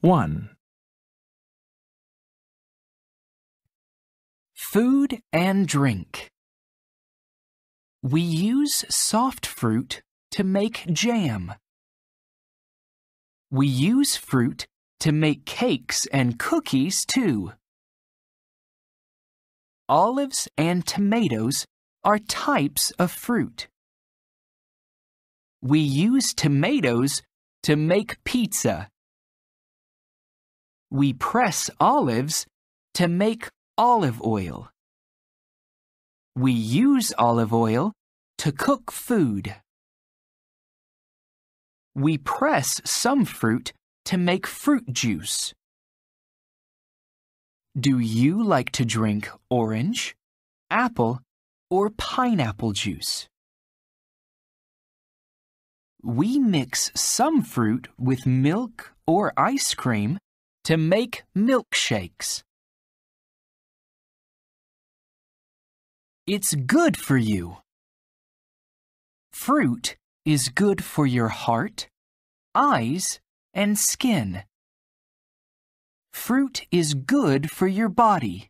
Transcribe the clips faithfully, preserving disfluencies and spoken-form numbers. One. Food and drink. We use soft fruit to make jam. We use fruit to make cakes and cookies too. Olives and tomatoes are types of fruit. We use tomatoes to make pizza. We press olives to make olive oil. We use olive oil to cook food. We press some fruit to make fruit juice. Do you like to drink orange, apple, or pineapple juice? We mix some fruit with milk or ice cream to make milkshakes. It's good for you. Fruit is good for your heart, eyes, and skin. Fruit is good for your body.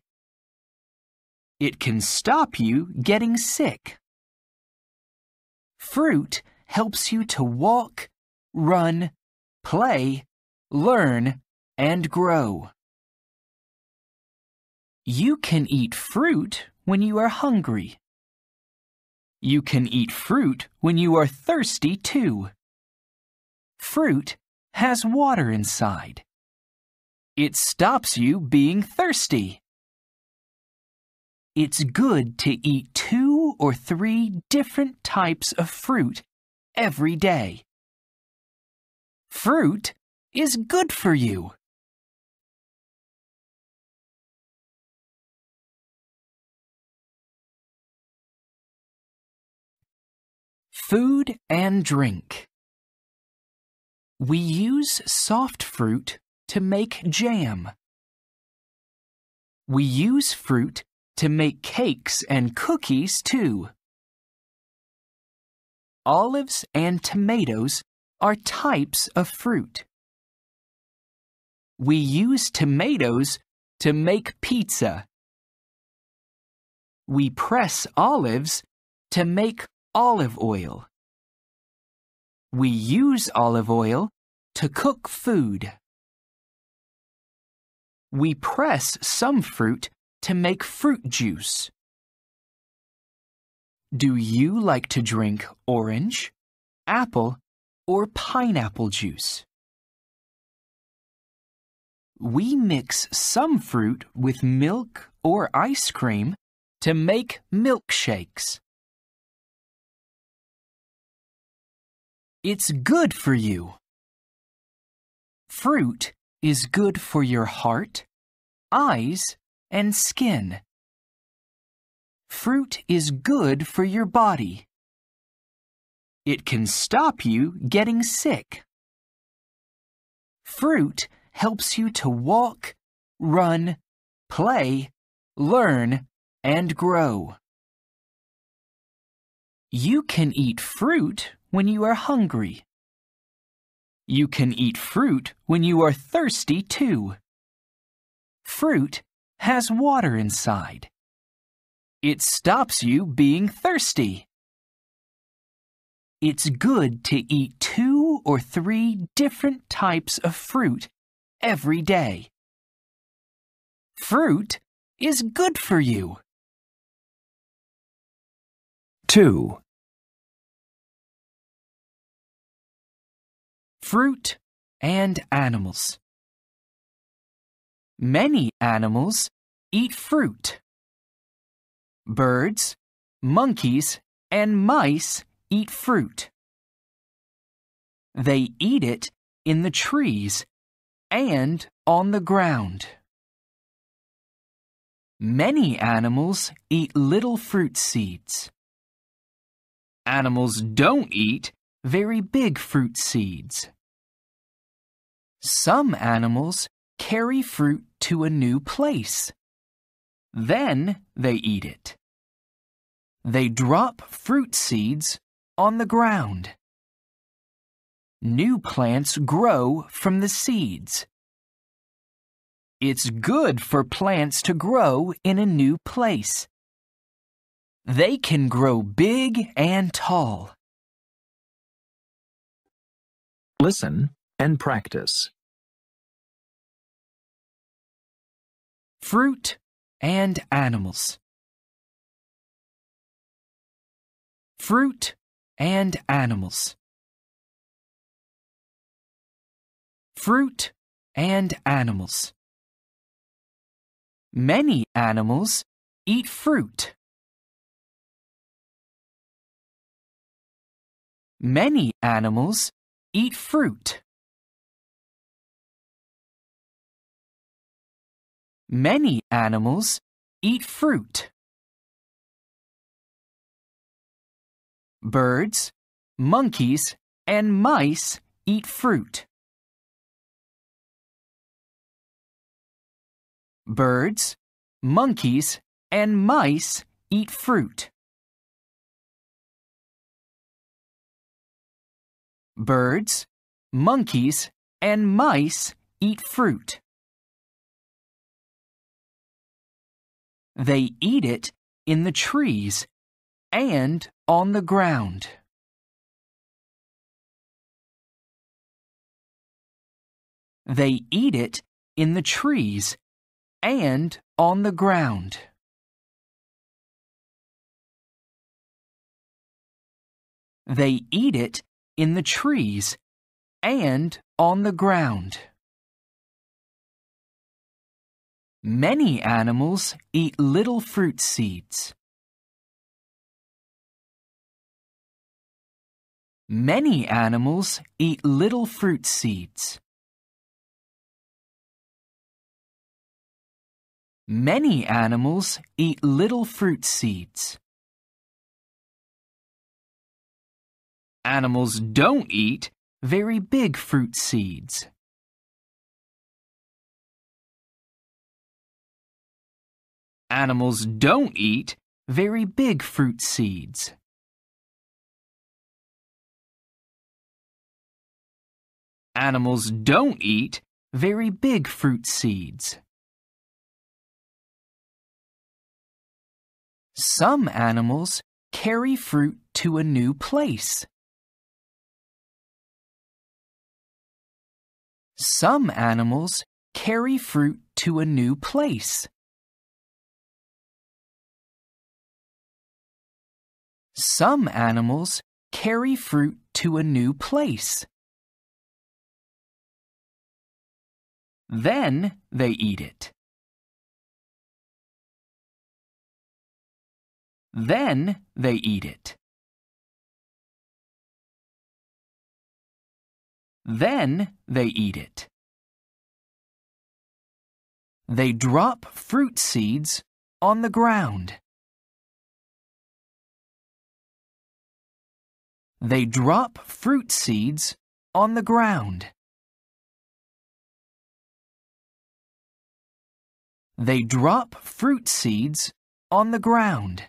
It can stop you getting sick. Fruit helps you to walk, run, play, learn, and grow. You can eat fruit when you are hungry. You can eat fruit when you are thirsty too. Fruit has water inside. It stops you being thirsty. It's good to eat two or three different types of fruit every day. Fruit is good for you. Food and drink. We use soft fruit to make jam. We use fruit to make cakes and cookies too. Olives and tomatoes are types of fruit. We use tomatoes to make pizza. We press olives to make olive oil. We use olive oil to cook food. We press some fruit to make fruit juice. Do you like to drink orange, apple, or pineapple juice? We mix some fruit with milk or ice cream to make milkshakes. It's good for you. Fruit is good for your heart, eyes, and skin. Fruit is good for your body. It can stop you getting sick. Fruit helps you to walk, run, play, learn, and grow. You can eat fruit when you are hungry. You can eat fruit when you are thirsty too. Fruit has water inside. It stops you being thirsty. It's good to eat two or three different types of fruit every day. Fruit is good for you. Two. Fruit and animals. Many animals eat fruit. Birds, monkeys, and mice eat fruit. They eat it in the trees and on the ground. Many animals eat little fruit seeds. Animals don't eat very big fruit seeds. Some animals carry fruit to a new place. Then they eat it. They drop fruit seeds on the ground. New plants grow from the seeds, It's good for plants to grow in a new place. They can grow big and tall. Listen and practice. Fruit and animals. Fruit and animals. Fruit and animals. Many animals eat fruit. Many animals eat fruit. Many animals eat fruit. Birds, monkeys, and mice eat fruit. Birds, monkeys, and mice eat fruit. Birds, monkeys, and mice eat fruit. They eat it in the trees and on the ground. They eat it in the trees and on the ground. They eat it in the trees and on the ground. Many animals eat little fruit seeds. Many animals eat little fruit seeds. Many animals eat little fruit seeds. Animals don't eat very big fruit seeds. Animals don't eat very big fruit seeds. Animals don't eat very big fruit seeds. Some animals carry fruit to a new place. Some animals carry fruit to a new place. Some animals carry fruit to a new place. Then they eat it. Then they eat it. Then they eat it. They drop fruit seeds on the ground. They drop fruit seeds on the ground. They drop fruit seeds on the ground.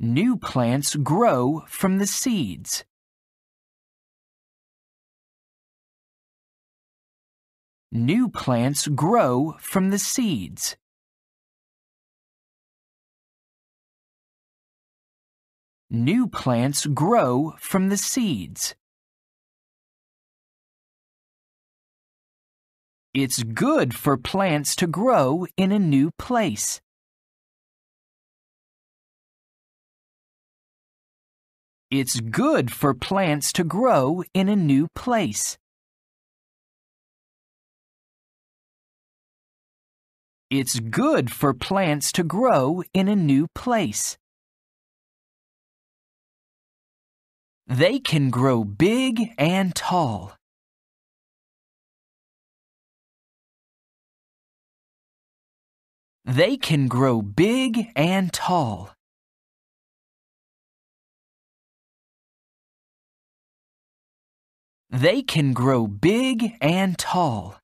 New plants grow from the seeds. New plants grow from the seeds. New plants grow from the seeds. It's good for plants to grow in a new place. It's good for plants to grow in a new place. It's good for plants to grow in a new place. They can grow big and tall. They can grow big and tall. They can grow big and tall.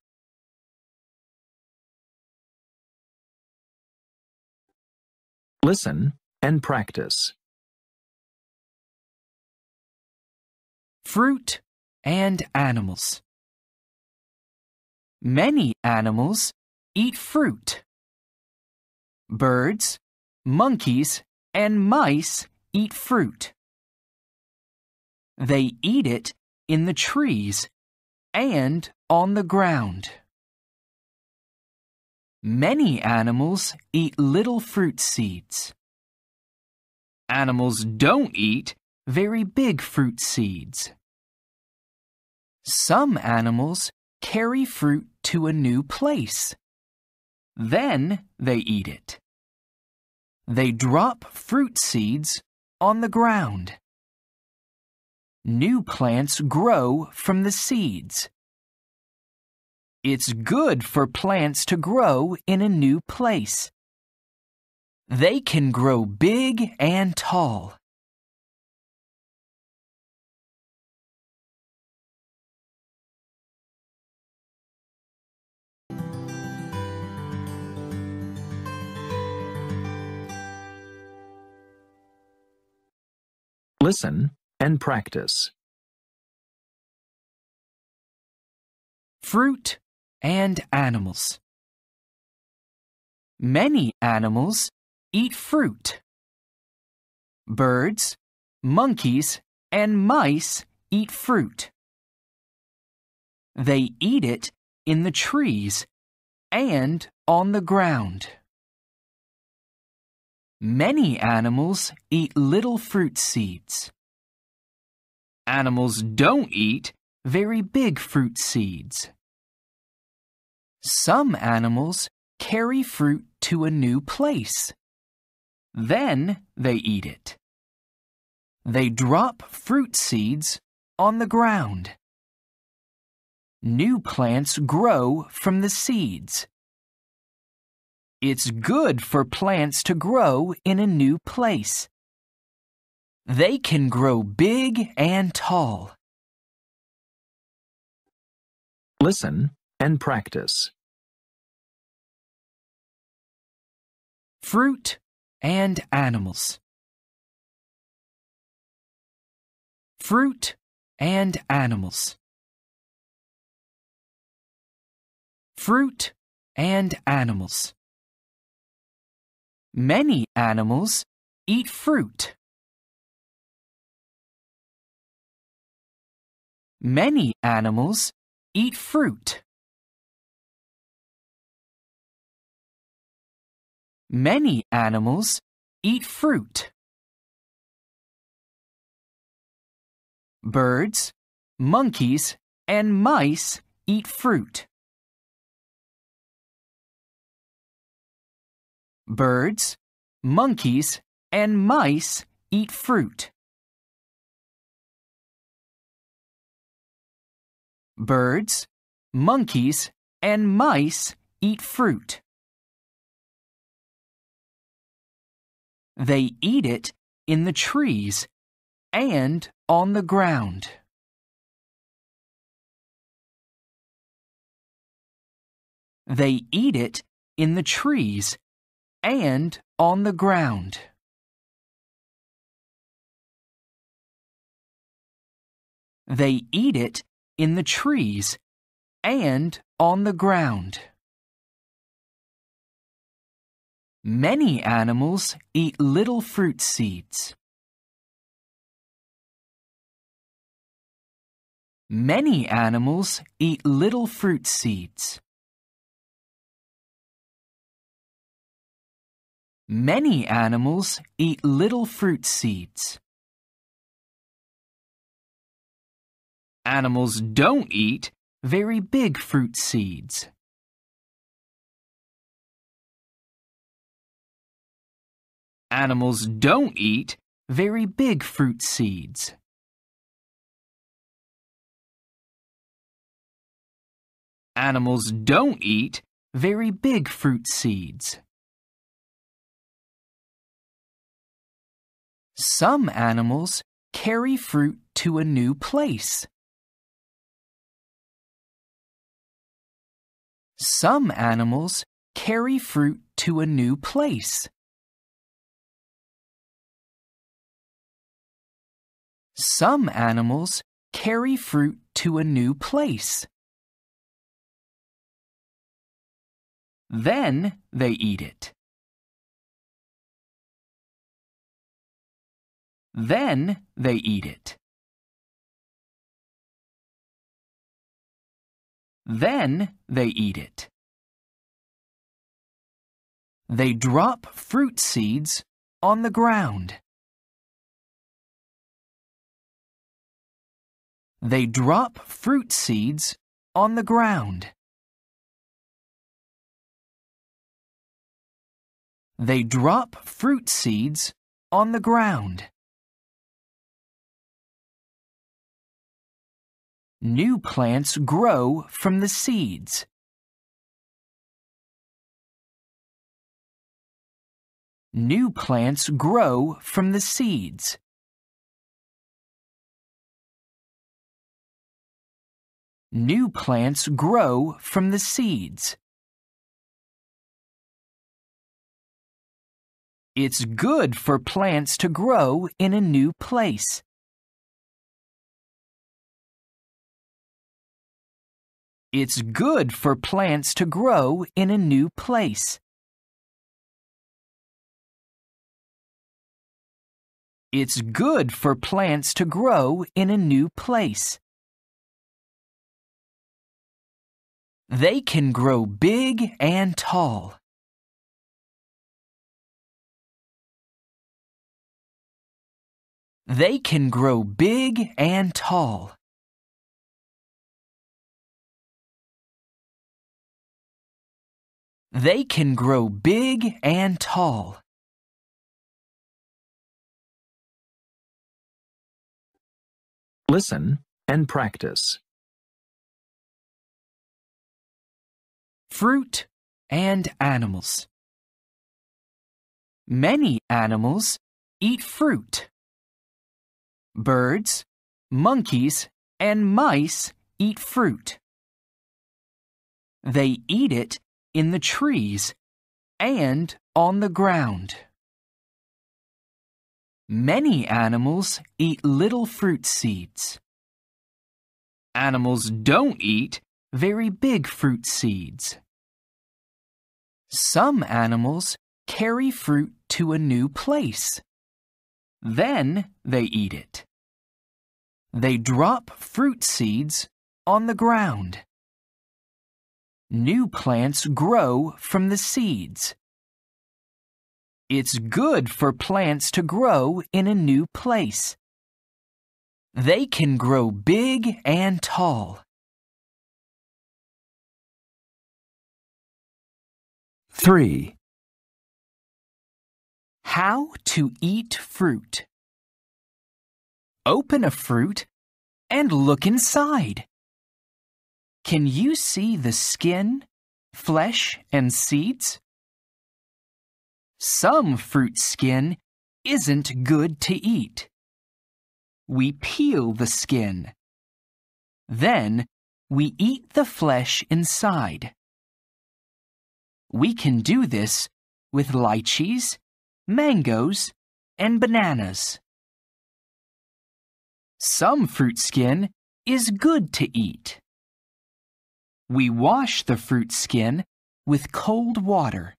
Listen and practice. Fruit and animals. Many animals eat fruit. Birds, monkeys, and mice eat fruit. They eat it in the trees and on the ground. Many animals eat little fruit seeds. Animals don't eat very big fruit seeds. Some animals carry fruit to a new place. Then they eat it. They drop fruit seeds on the ground. New plants grow from the seeds. It's good for plants to grow in a new place. They can grow big and tall. Listen and practice. Fruit and animals. Many animals eat fruit. Birds, monkeys, and mice eat fruit. They eat it in the trees and on the ground. Many animals eat little fruit seeds. Animals don't eat very big fruit seeds. Some animals carry fruit to a new place. Then they eat it. They drop fruit seeds on the ground. New plants grow from the seeds. It's good for plants to grow in a new place. They can grow big and tall. Listen and practice. Fruit and animals. Fruit and animals. Fruit and animals. Many animals eat fruit. Many animals eat fruit. Many animals eat fruit. Birds, monkeys, and mice eat fruit. Birds, monkeys, and mice eat fruit. Birds, monkeys, and mice eat fruit. They eat it in the trees and on the ground. They eat it in the trees and on the ground. They eat it in the trees and on the ground. Many animals eat little fruit seeds. Many animals eat little fruit seeds. Many animals eat little fruit seeds. Animals don't eat very big fruit seeds. Animals don't eat very big fruit seeds. Animals don't eat very big fruit seeds. Some animals carry fruit to a new place. Some animals carry fruit to a new place. Some animals carry fruit to a new place. Then they eat it. Then they eat it. Then they eat it. They drop fruit seeds on the ground. They drop fruit seeds on the ground. They drop fruit seeds on the ground. New plants grow from the seeds. New plants grow from the seeds. New plants grow from the seeds. It's good for plants to grow in a new place. It's good for plants to grow in a new place. It's good for plants to grow in a new place. They can grow big and tall. They can grow big and tall. They can grow big and tall. Listen and practice. Fruit and animals. Many animals eat fruit. Birds, monkeys, and mice eat fruit. They eat it in the trees and on the ground. Many animals eat little fruit seeds. Animals don't eat very big fruit seeds. Some animals carry fruit to a new place. Then they eat it. They drop fruit seeds on the ground. New plants grow from the seeds. It's good for plants to grow in a new place. They can grow big and tall. Three. How to eat fruit. Open a fruit and look inside. Can you see the skin, flesh, and seeds? Some fruit skin isn't good to eat. We peel the skin. Then we eat the flesh inside. We can do this with lychees, mangoes, and bananas. Some fruit skin is good to eat. We wash the fruit skin with cold water.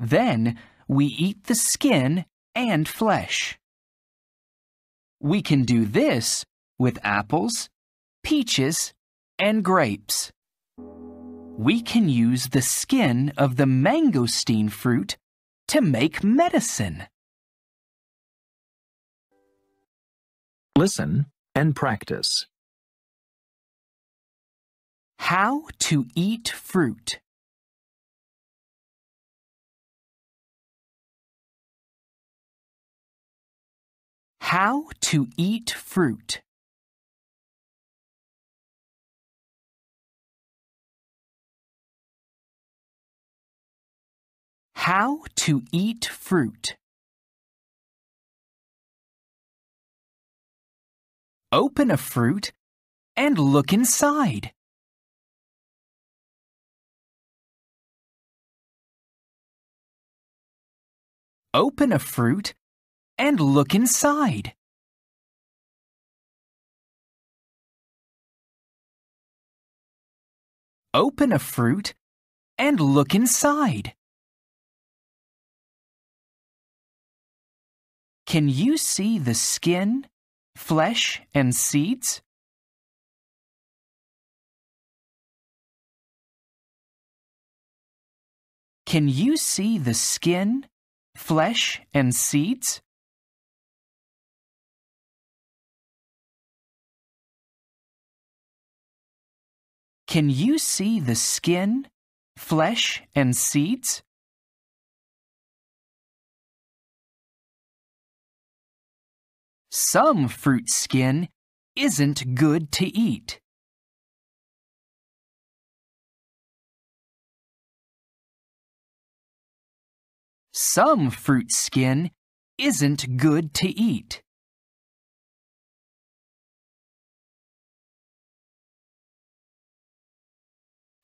Then we eat the skin and flesh. We can do this with apples, peaches, and grapes. We can use the skin of the mangosteen fruit to make medicine. Listen and practice. How to eat fruit. How to eat fruit. How to eat fruit. Open a fruit and look inside. Open a fruit and look inside. Open a fruit and look inside. Can you see the skin, flesh, and seeds? Can you see the skin, flesh, and seeds? Can you see the skin, flesh, and seeds? Some fruit skin isn't good to eat. Some fruit skin isn't good to eat.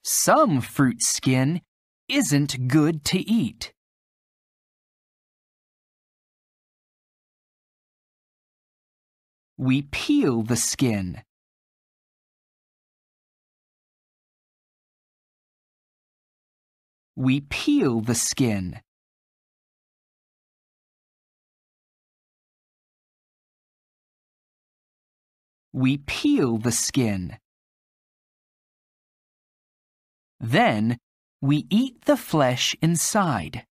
Some fruit skin isn't good to eat. We peel the skin. We peel the skin. We peel the skin. Then, we eat the flesh inside.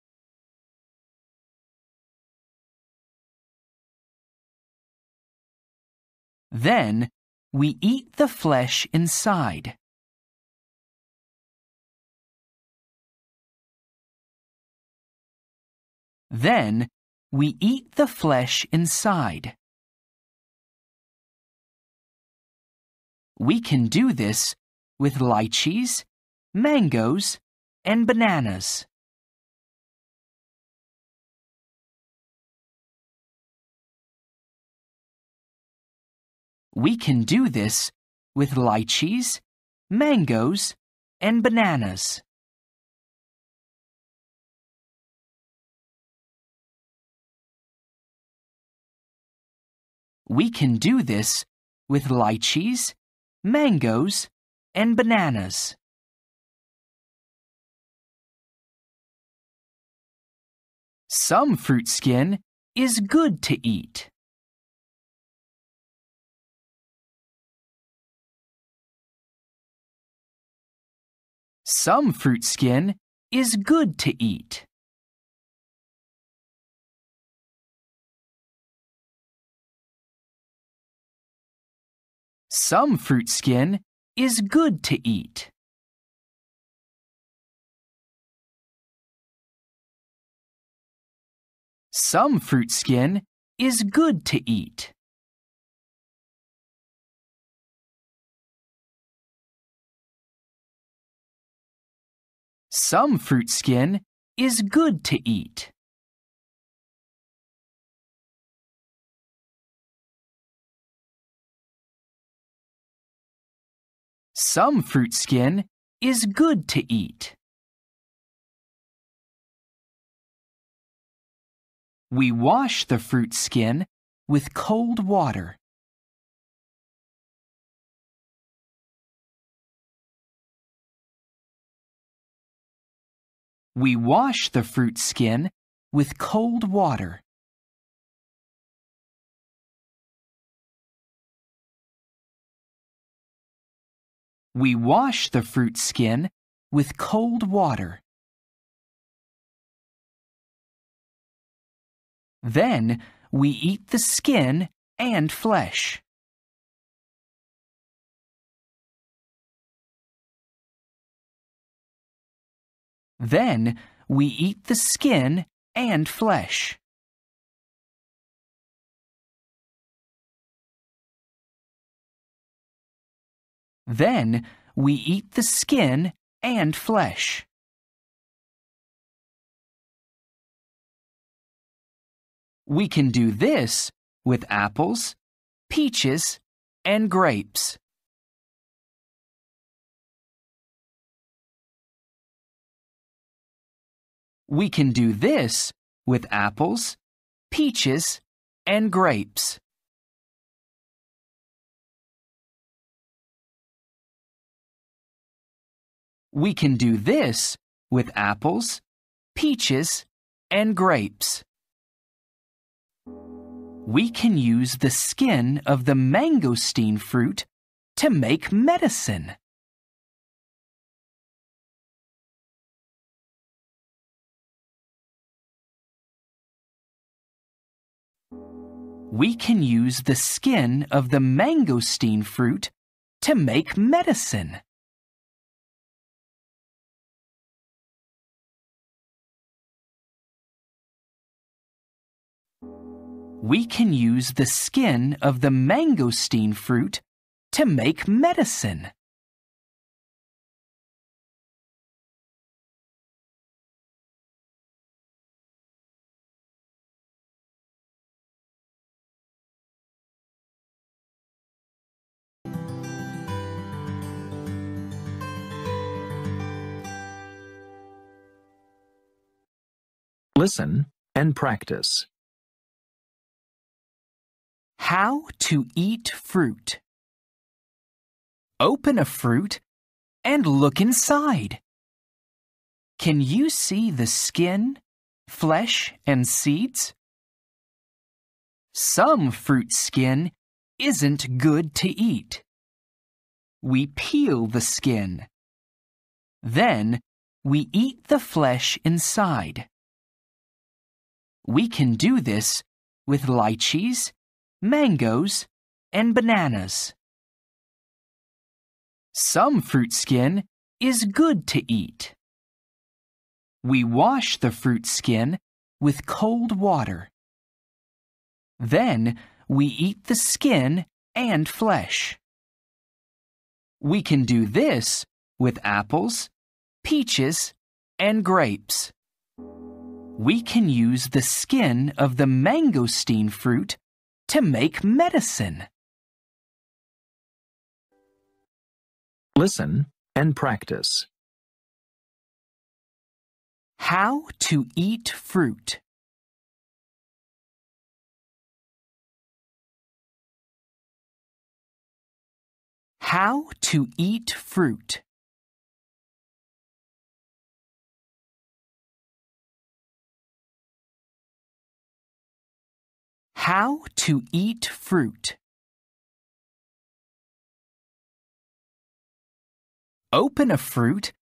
Then, we eat the flesh inside. Then, we eat the flesh inside. We can do this with lychees, mangoes, and bananas. We can do this with lychees, mangoes, and bananas. We can do this with lychees, mangoes, and bananas. Some fruit skin is good to eat. Some fruit skin is good to eat. Some fruit skin is good to eat. Some fruit skin is good to eat. Some fruit skin is good to eat. Some fruit skin is good to eat. We wash the fruit skin with cold water. We wash the fruit skin with cold water. We wash the fruit skin with cold water. Then, we eat the skin and flesh. Then, we eat the skin and flesh. Then, we eat the skin and flesh. We can do this with apples, peaches, and grapes. We can do this with apples, peaches, and grapes. We can do this with apples, peaches, and grapes. We can use the skin of the mangosteen fruit to make medicine. We can use the skin of the mangosteen fruit to make medicine. We can use the skin of the mangosteen fruit to make medicine. Listen and practice. How to eat fruit. Open a fruit and look inside. Can you see the skin, flesh, and seeds? Some fruit skin isn't good to eat. We peel the skin. Then we eat the flesh inside. We can do this with lychees, mangoes, and bananas. Some fruit skin is good to eat. We wash the fruit skin with cold water. Then we eat the skin and flesh. We can do this with apples, peaches, and grapes. We can use the skin of the mangosteen fruit to make medicine. Listen and practice. How to eat fruit. How to eat fruit. How to eat fruit. Open a fruit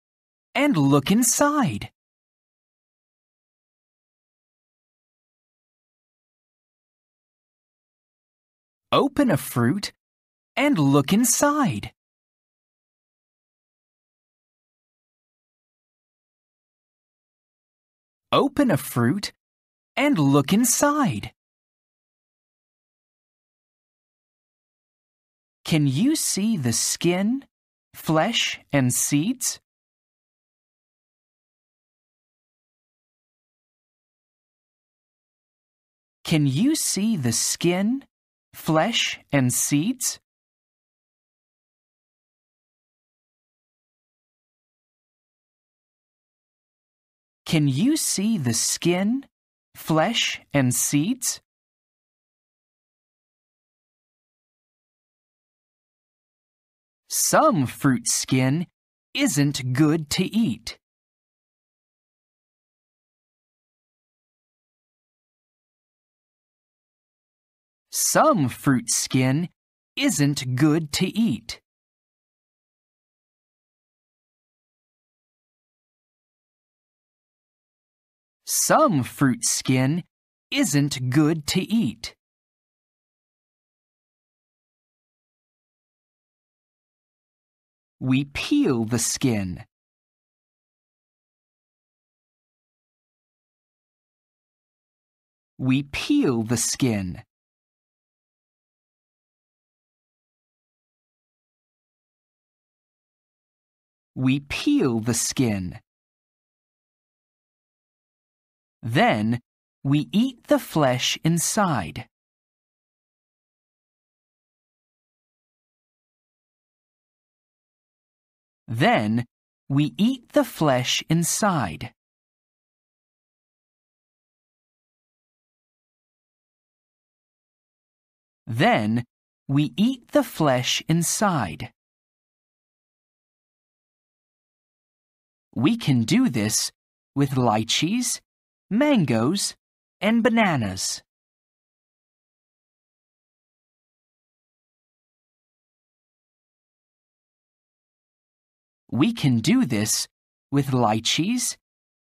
and look inside. Open a fruit and look inside. Open a fruit and look inside. Can you see the skin, flesh, and seeds? Can you see the skin, flesh, and seeds? Can you see the skin, flesh, and seeds? Some fruit skin isn't good to eat. Some fruit skin isn't good to eat. Some fruit skin isn't good to eat. We peel the skin. We peel the skin. We peel the skin. Then we eat the flesh inside. Then we eat the flesh inside. Then we eat the flesh inside. We can do this with lychees, mangoes, and bananas. We can do this with lychees,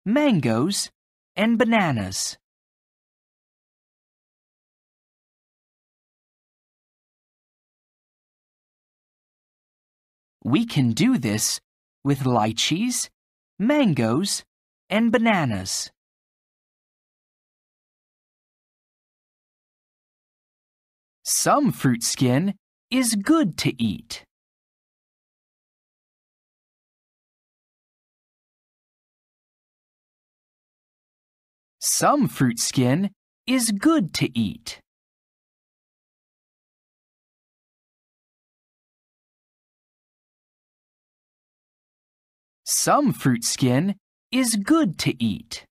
mangoes, and bananas. We can do this with lychees, mangoes, and bananas. Some fruit skin is good to eat. Some fruit skin is good to eat. Some fruit skin is good to eat.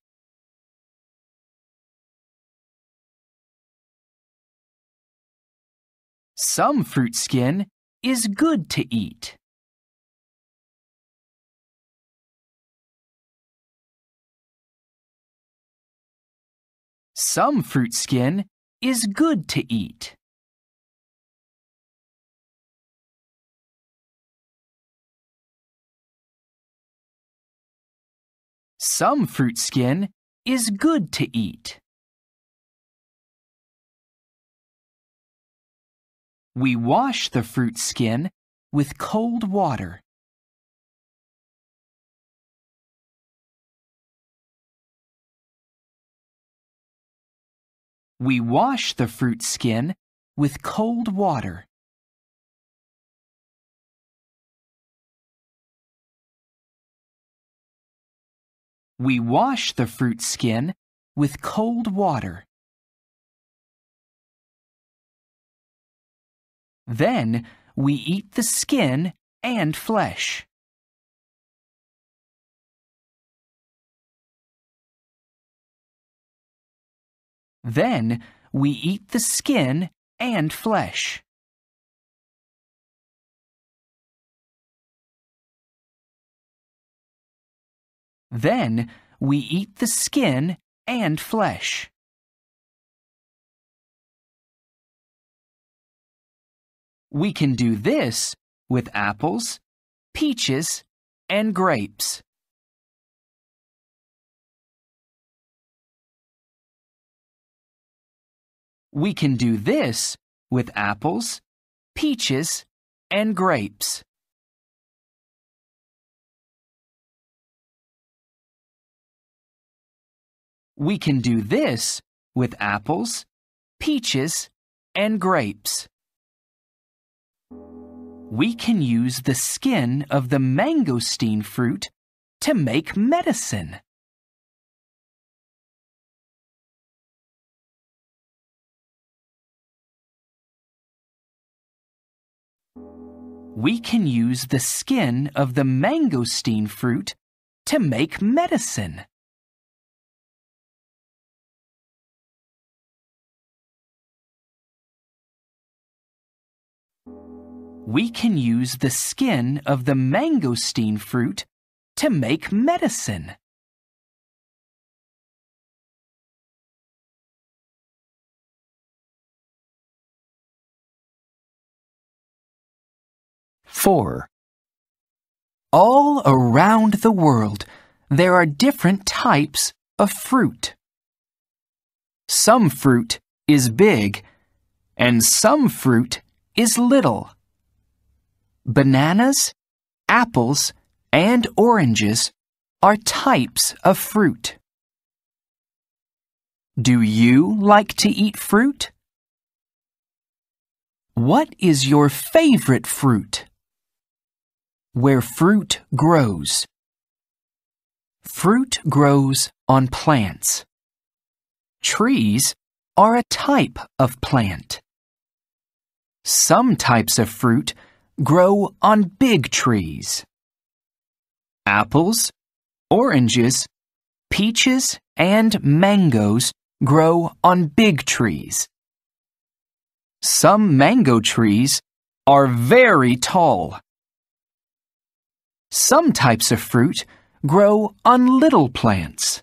Some fruit skin is good to eat. Some fruit skin is good to eat. Some fruit skin is good to eat. We wash the fruit skin with cold water. We wash the fruit skin with cold water. We wash the fruit skin with cold water. Then we eat the skin and flesh. Then we eat the skin and flesh. Then we eat the skin and flesh. We can do this with apples, peaches, and grapes. We can do this with apples, peaches, and grapes. We can do this with apples, peaches, and grapes. We can use the skin of the mangosteen fruit to make medicine. We can use the skin of the mangosteen fruit to make medicine. We can use the skin of the mangosteen fruit to make medicine. Four. All around the world, there are different types of fruit. Some fruit is big, and some fruit is little. Bananas, apples, and oranges are types of fruit. Do you like to eat fruit? What is your favorite fruit? Where fruit grows. Fruit grows on plants. Trees are a type of plant. Some types of fruit grow on big trees. Apples, oranges, peaches, and mangoes grow on big trees. Some mango trees are very tall. Some types of fruit grow on little plants.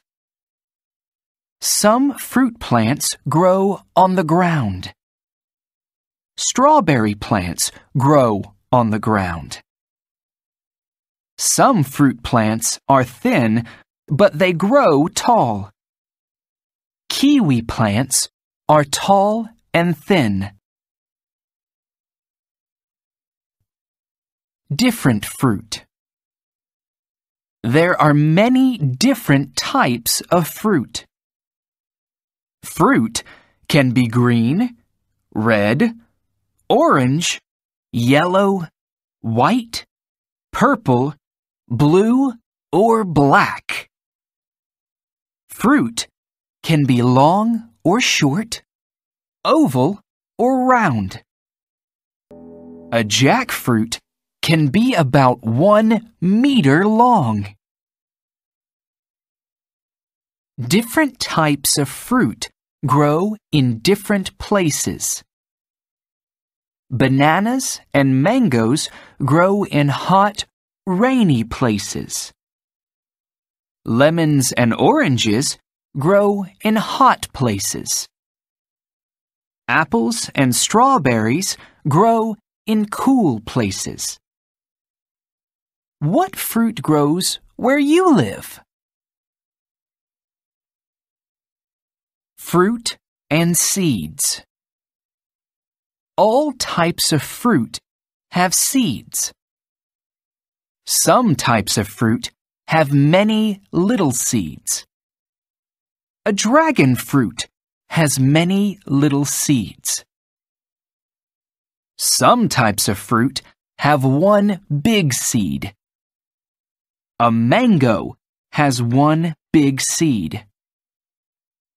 Some fruit plants grow on the ground. Strawberry plants grow on the ground. Some fruit plants are thin, but they grow tall. Kiwi plants are tall and thin. Different fruit. There are many different types of fruit. Fruit can be green, red, orange, yellow, white, purple, blue, or black. Fruit can be long or short, oval or round. A jackfruit can be about one meter long. Different types of fruit grow in different places. Bananas and mangoes grow in hot, rainy places. Lemons and oranges grow in hot places. Apples and strawberries grow in cool places. What fruit grows where you live? Fruit and seeds. All types of fruit have seeds. Some types of fruit have many little seeds. A dragon fruit has many little seeds. Some types of fruit have one big seed. A mango has one big seed.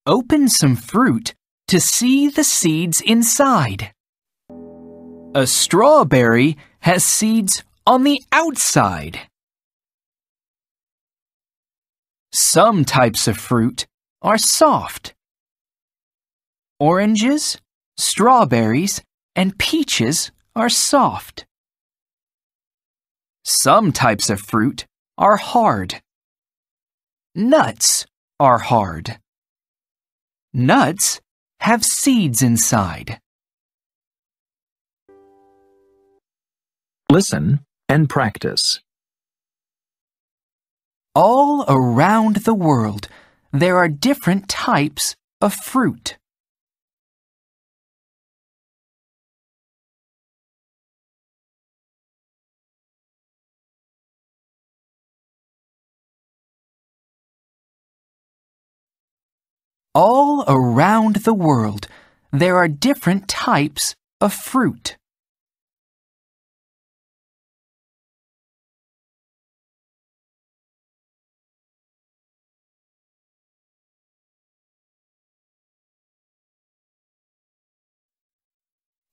Open some fruit to see the seeds inside. A strawberry has seeds on the outside. Some types of fruit are soft. Oranges, strawberries, and peaches are soft. Some types of fruit are hard. Nuts are hard. Nuts have seeds inside. Listen and practice. All around the world, there are different types of fruit. All around the world, there are different types of fruit.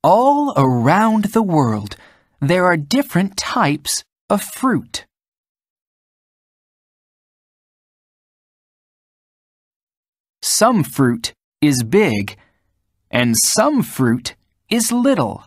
All around the world, there are different types of fruit. Some fruit is big, and some fruit is little.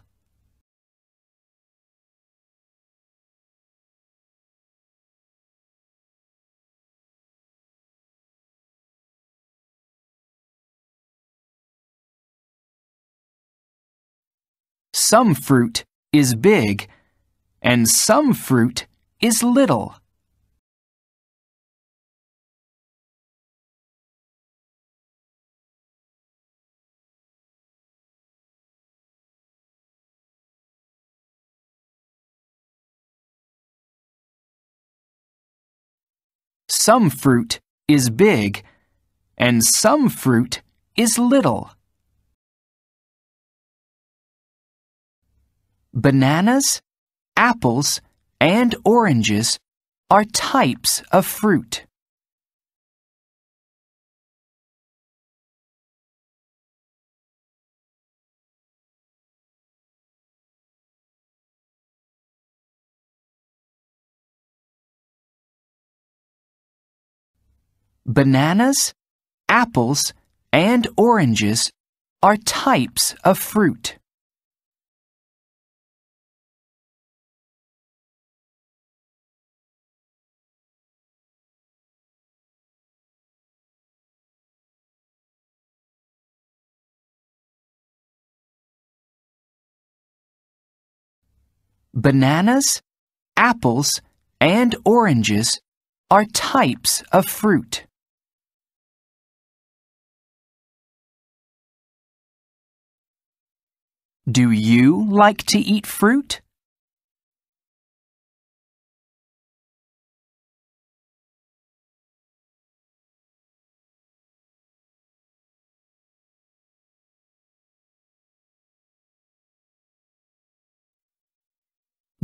Some fruit is big, and some fruit is little. Some fruit is big, and some fruit is little. Bananas, apples, and oranges are types of fruit. Bananas, apples, and oranges are types of fruit. bananas, apples, and oranges are types of fruit. Do you like to eat fruit?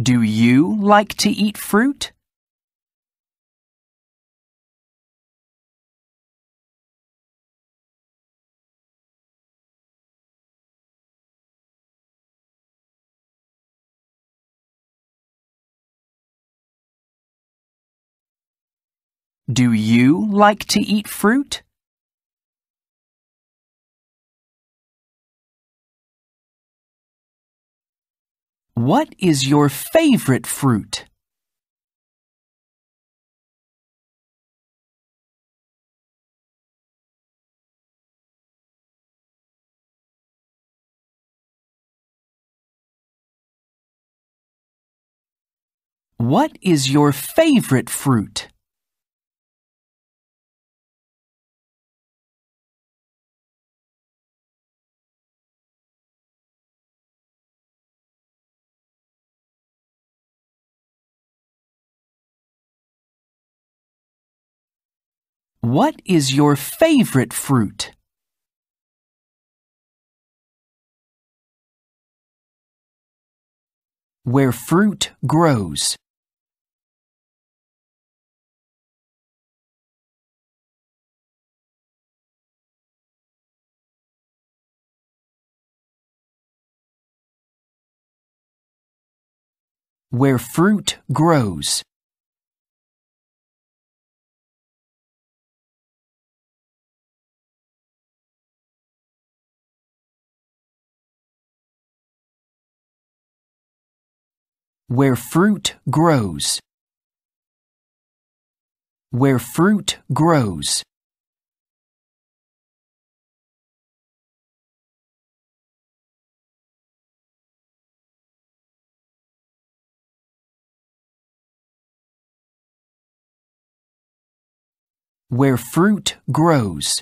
Do you like to eat fruit? Do you like to eat fruit? What is your favorite fruit? What is your favorite fruit? What is your favorite fruit? Where fruit grows. Where fruit grows. Where fruit grows. Where fruit grows. Where fruit grows.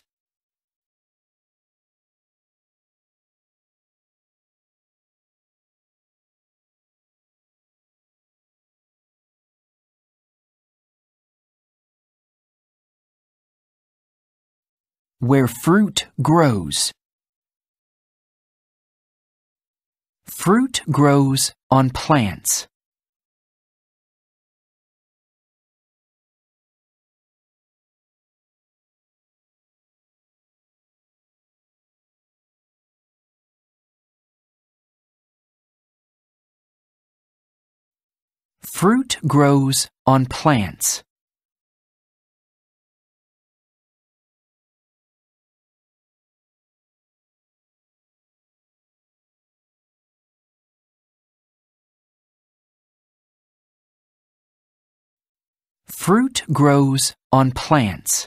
Where fruit grows. Fruit grows on plants. Fruit grows on plants. Fruit grows on plants.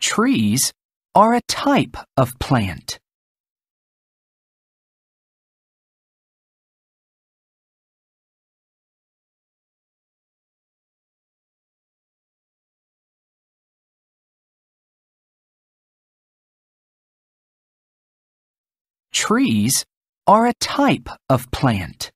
Trees are a type of plant. Trees are a type of plant.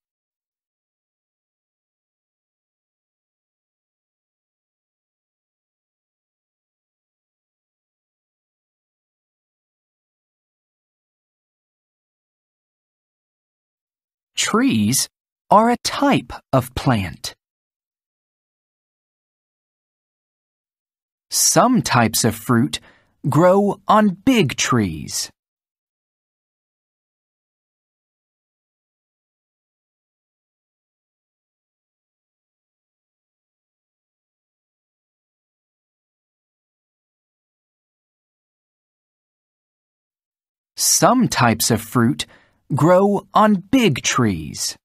Trees are a type of plant. Some types of fruit grow on big trees. Some types of fruit grow on big trees.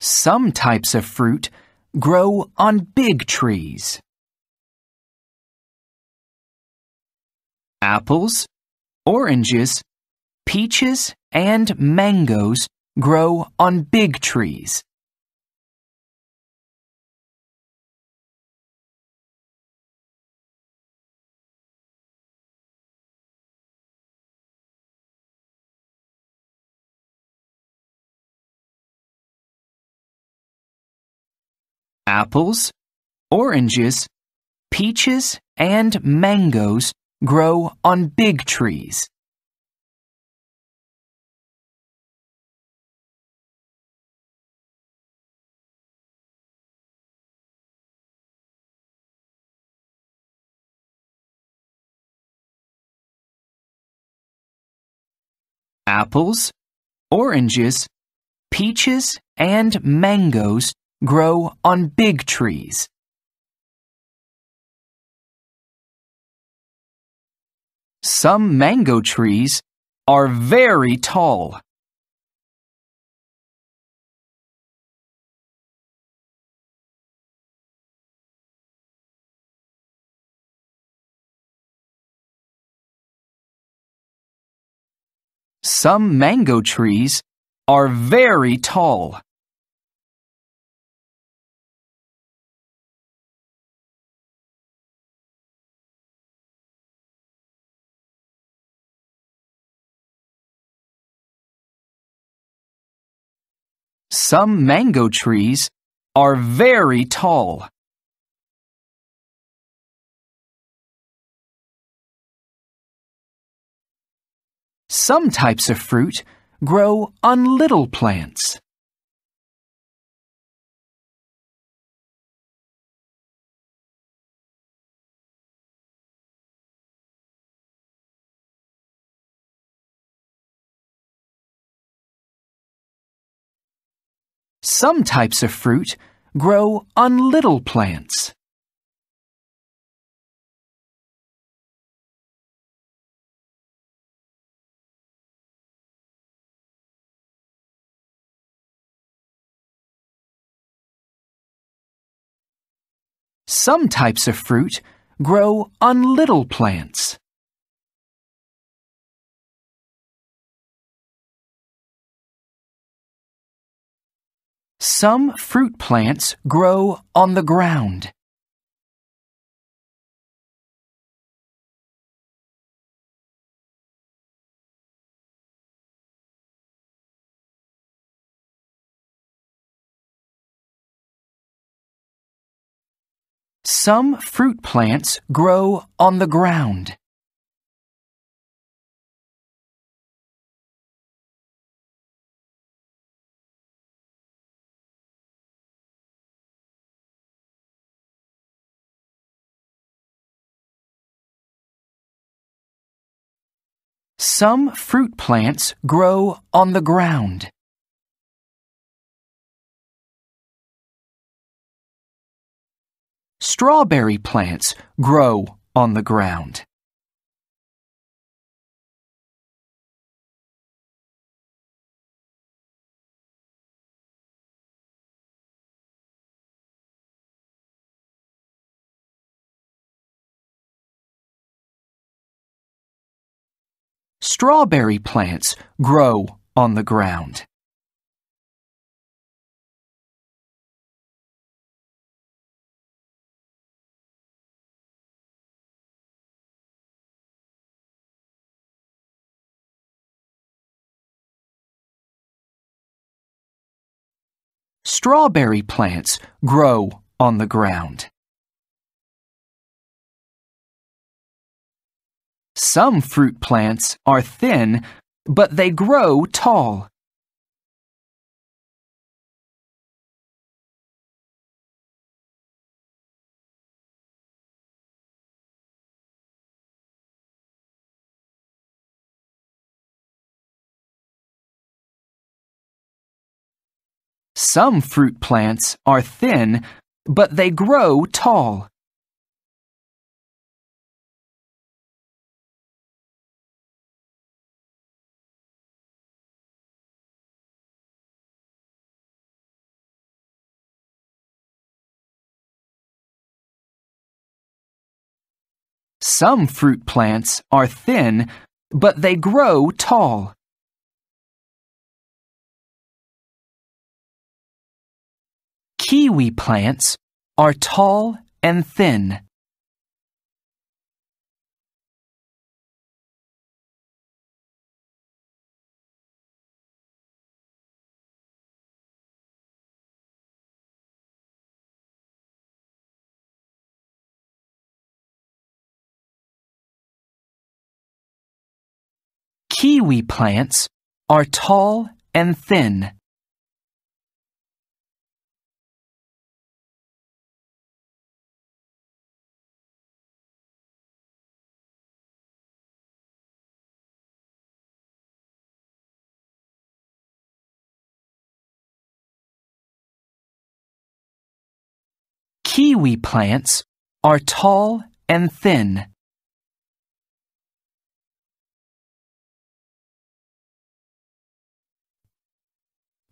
Some types of fruit grow on big trees. Apples, oranges, peaches, and mangoes grow on big trees. Apples, oranges, peaches, and mangoes grow on big trees. Apples, oranges, peaches, and mangoes grow on big trees. Some mango trees are very tall. Some mango trees are very tall. Some mango trees are very tall. Some types of fruit grow on little plants. Some types of fruit grow on little plants. Some types of fruit grow on little plants. Some fruit plants grow on the ground. Some fruit plants grow on the ground. Some fruit plants grow on the ground. Strawberry plants grow on the ground. Strawberry plants grow on the ground. Strawberry plants grow on the ground. Some fruit plants are thin, but they grow tall. Some fruit plants are thin, but they grow tall. Some fruit plants are thin, but they grow tall. Kiwi plants are tall and thin. Kiwi plants are tall and thin. Kiwi plants are tall and thin.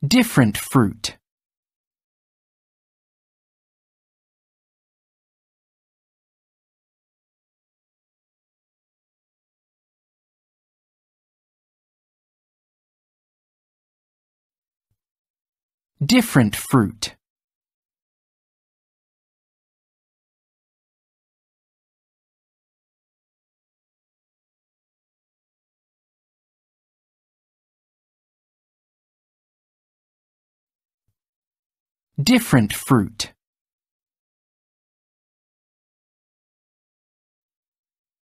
Different fruit. Different fruit. Different fruit.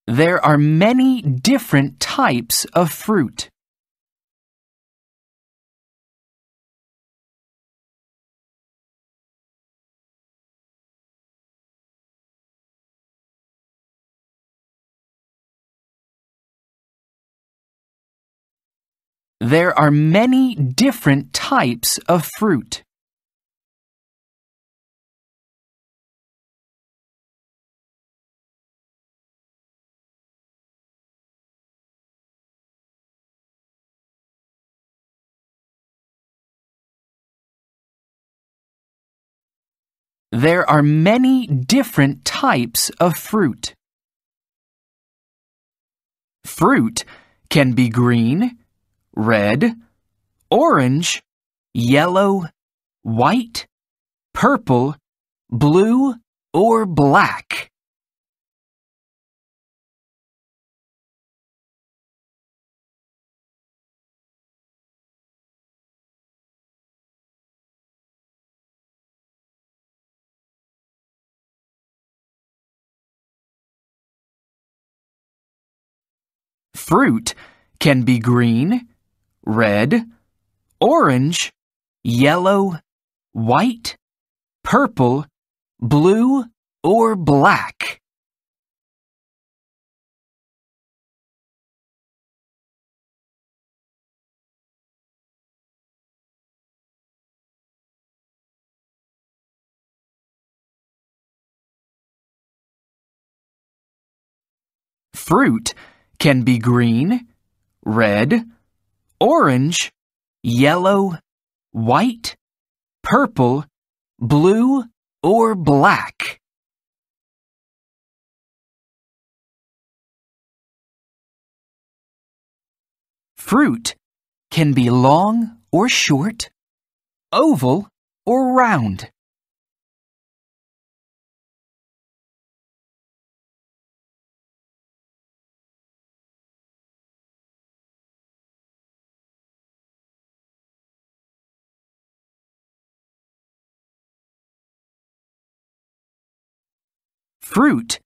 There are many different types of fruit. There are many different types of fruit. There are many different types of fruit. Fruit can be green, red, orange, yellow, white, purple, blue, or black. Fruit can be green, red, orange, yellow, white, purple, blue, or black. Fruit can be green, red, orange, yellow, white, purple, blue, or black. Fruit can be long or short, oval or round. Fruit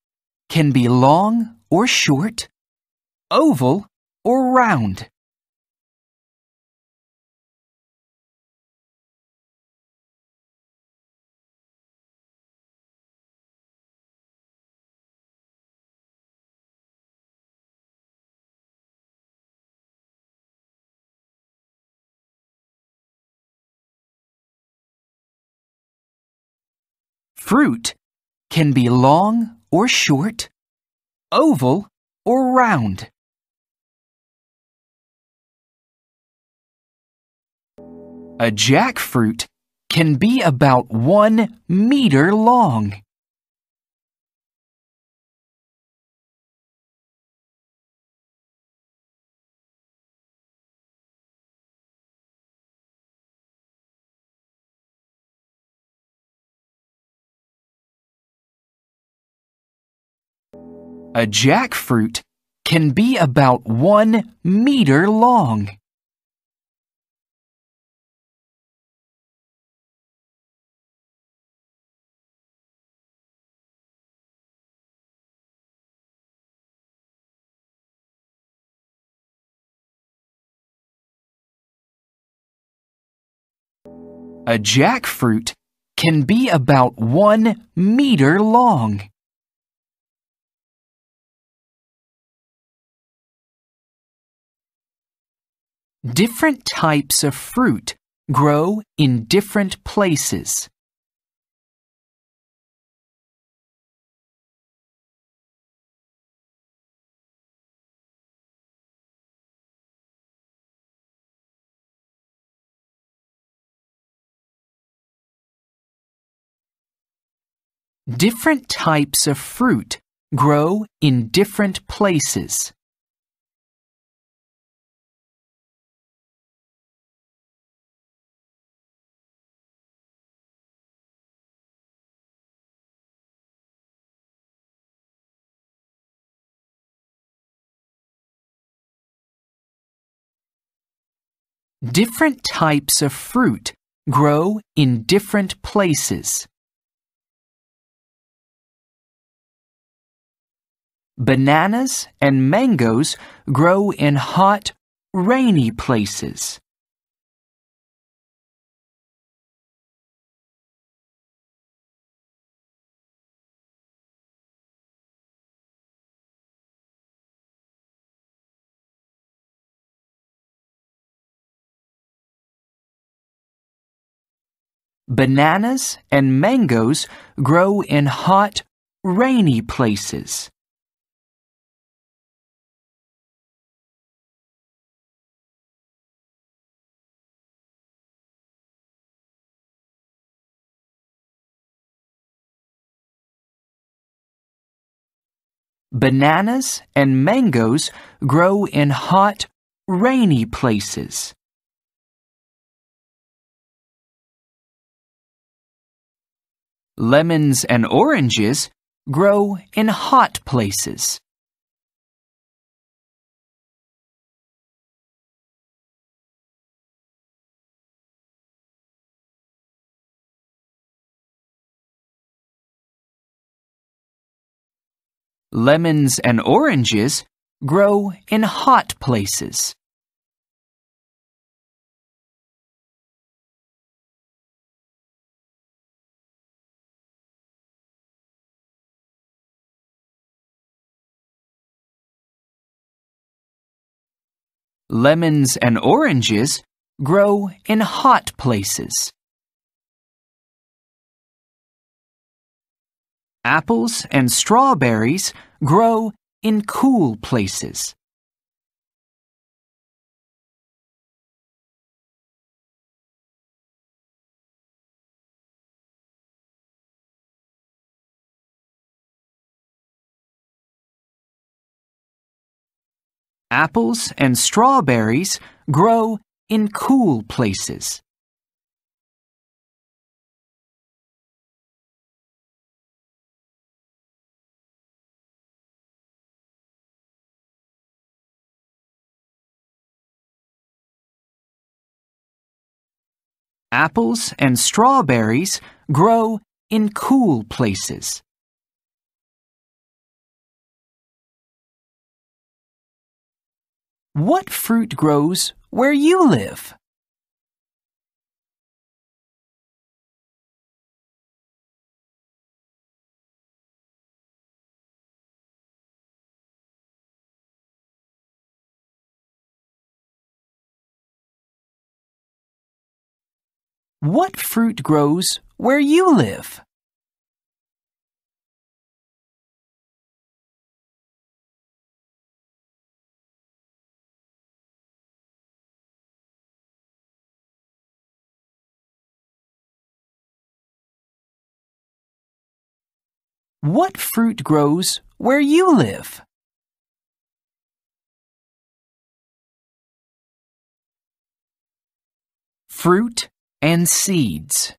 can be long or short, oval or round. Fruit can be long or short, oval or round. A jackfruit can be about one meter long. A jackfruit can be about one meter long. A jackfruit can be about one meter long. Different types of fruit grow in different places. Different types of fruit grow in different places. Different types of fruit grow in different places. Bananas and mangoes grow in hot, rainy places. Bananas and mangoes grow in hot, rainy places. Bananas and mangoes grow in hot, rainy places. Lemons and oranges grow in hot places. Lemons and oranges grow in hot places. Lemons and oranges grow in hot places. Apples and strawberries grow in cool places. Apples and strawberries grow in cool places. Apples and strawberries grow in cool places. What fruit grows where you live? What fruit grows where you live? What fruit grows where you live? Fruit and seeds.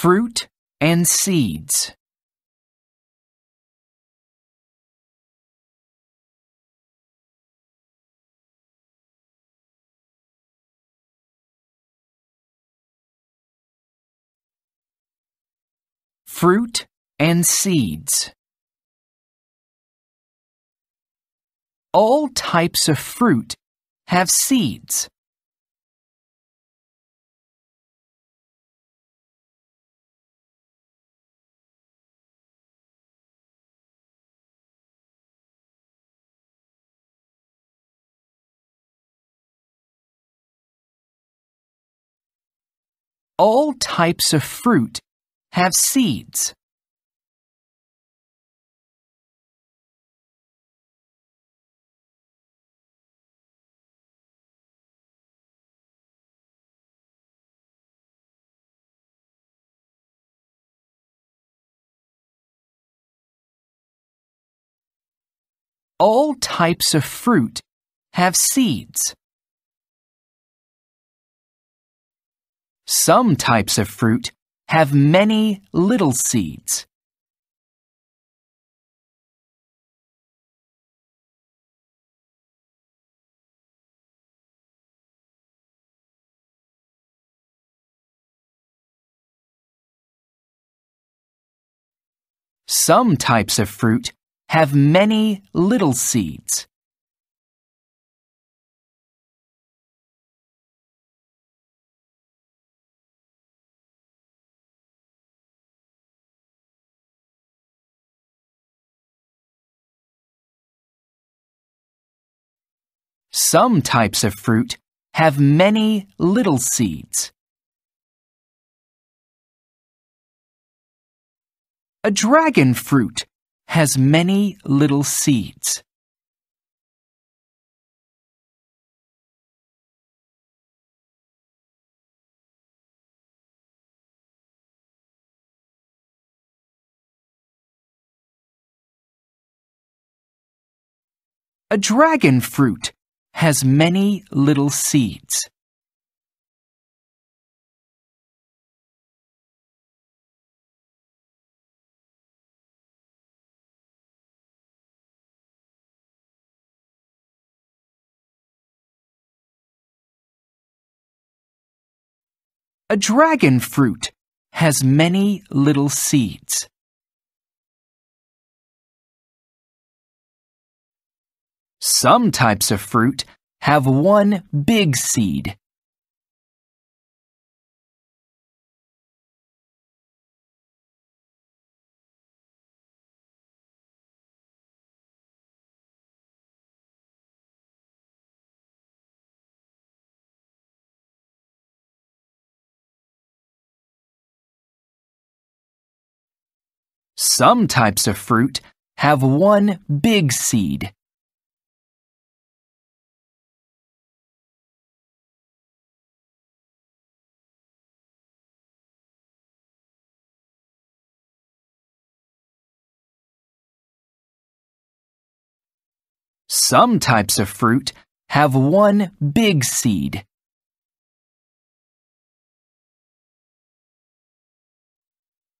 fruit and seeds. Fruit and seeds. All types of fruit have seeds. All types of fruit have seeds. All types of fruit have seeds. Some types of fruit have many little seeds. Some types of fruit have many little seeds. Some types of fruit have many little seeds. A dragon fruit has many little seeds. A dragon fruit has many little seeds. A dragon fruit has many little seeds. Some types of fruit have one big seed. Some types of fruit have one big seed. Some types of fruit have one big seed.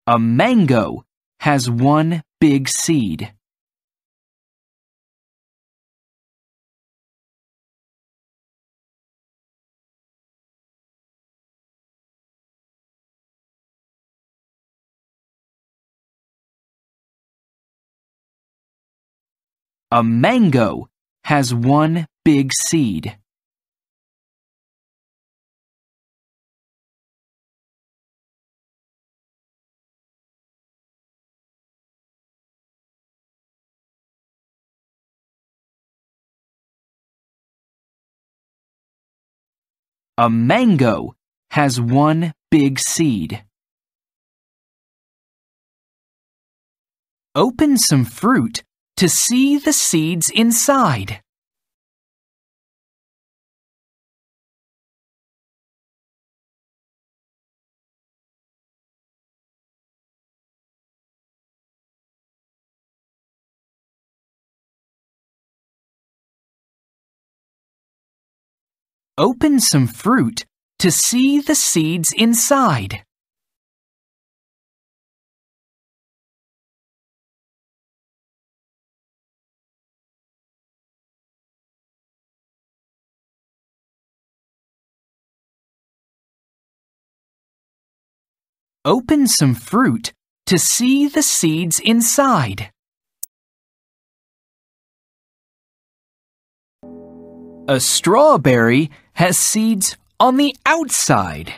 A mango has one big seed. A mango has one big seed. A mango has one big seed. Open some fruit to see the seeds inside. Open some fruit to see the seeds inside. Open some fruit to see the seeds inside. A strawberry has seeds on the outside.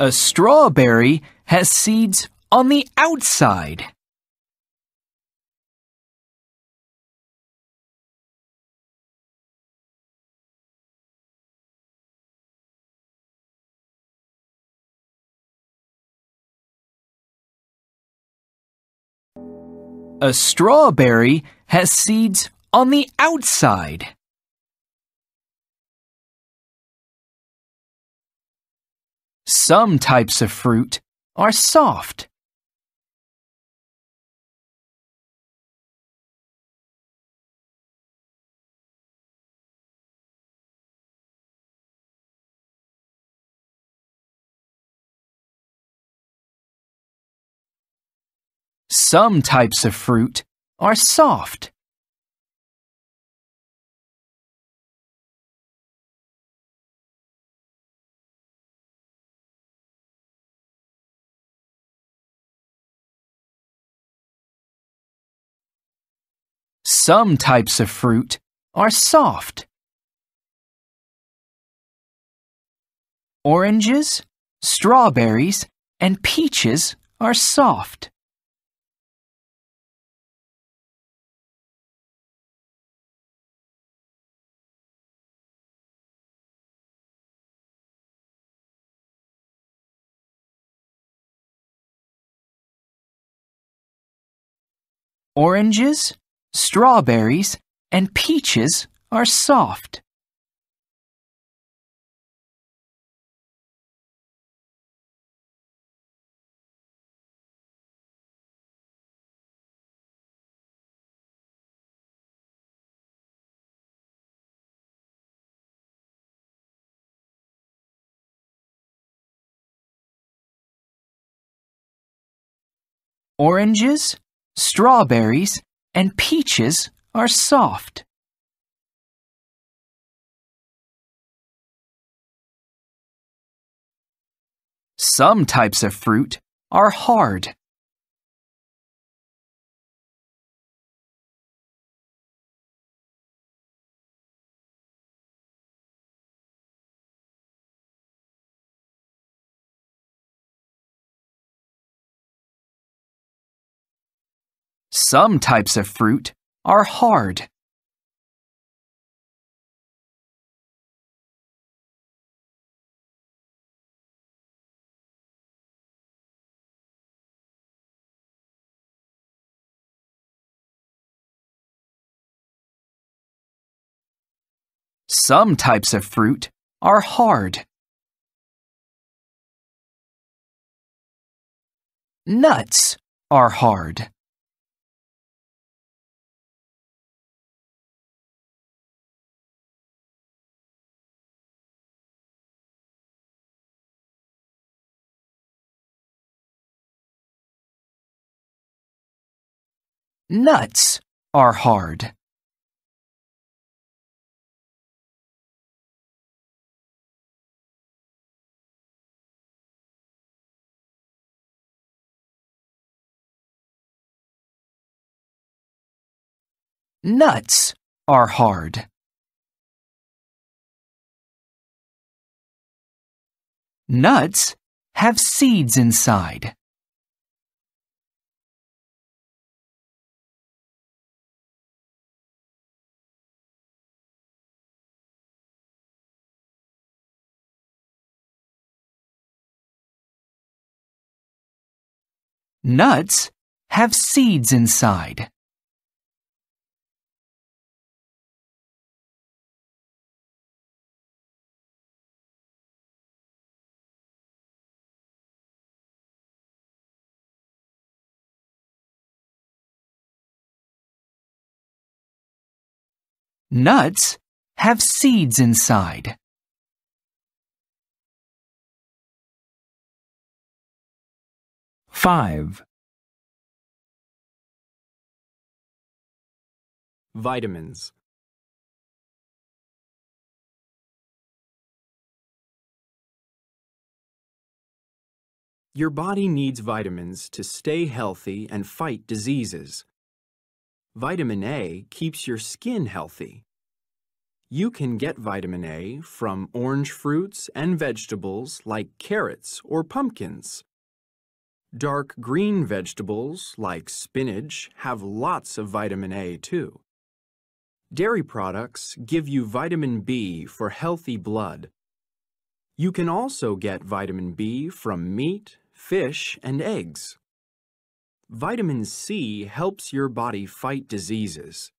A strawberry has seeds on the outside. A strawberry has seeds on the outside. Some types of fruit are soft. Some types of fruit are soft. Some types of fruit are soft. Oranges, strawberries, and peaches are soft. Oranges, strawberries, and peaches are soft. Oranges, strawberries, and peaches are soft. Some types of fruit are hard. Some types of fruit are hard. Some types of fruit are hard. Nuts are hard. Nuts are hard. Nuts are hard. Nuts have seeds inside. Nuts have seeds inside. Nuts have seeds inside. Five. Vitamins. Your body needs vitamins to stay healthy and fight diseases. Vitamin A keeps your skin healthy. You can get vitamin A from orange fruits and vegetables like carrots or pumpkins. Dark green vegetables like spinach have lots of vitamin A too. Dairy products give you vitamin B for healthy blood. You can also get vitamin B from meat, fish, and eggs. Vitamin C helps your body fight diseases.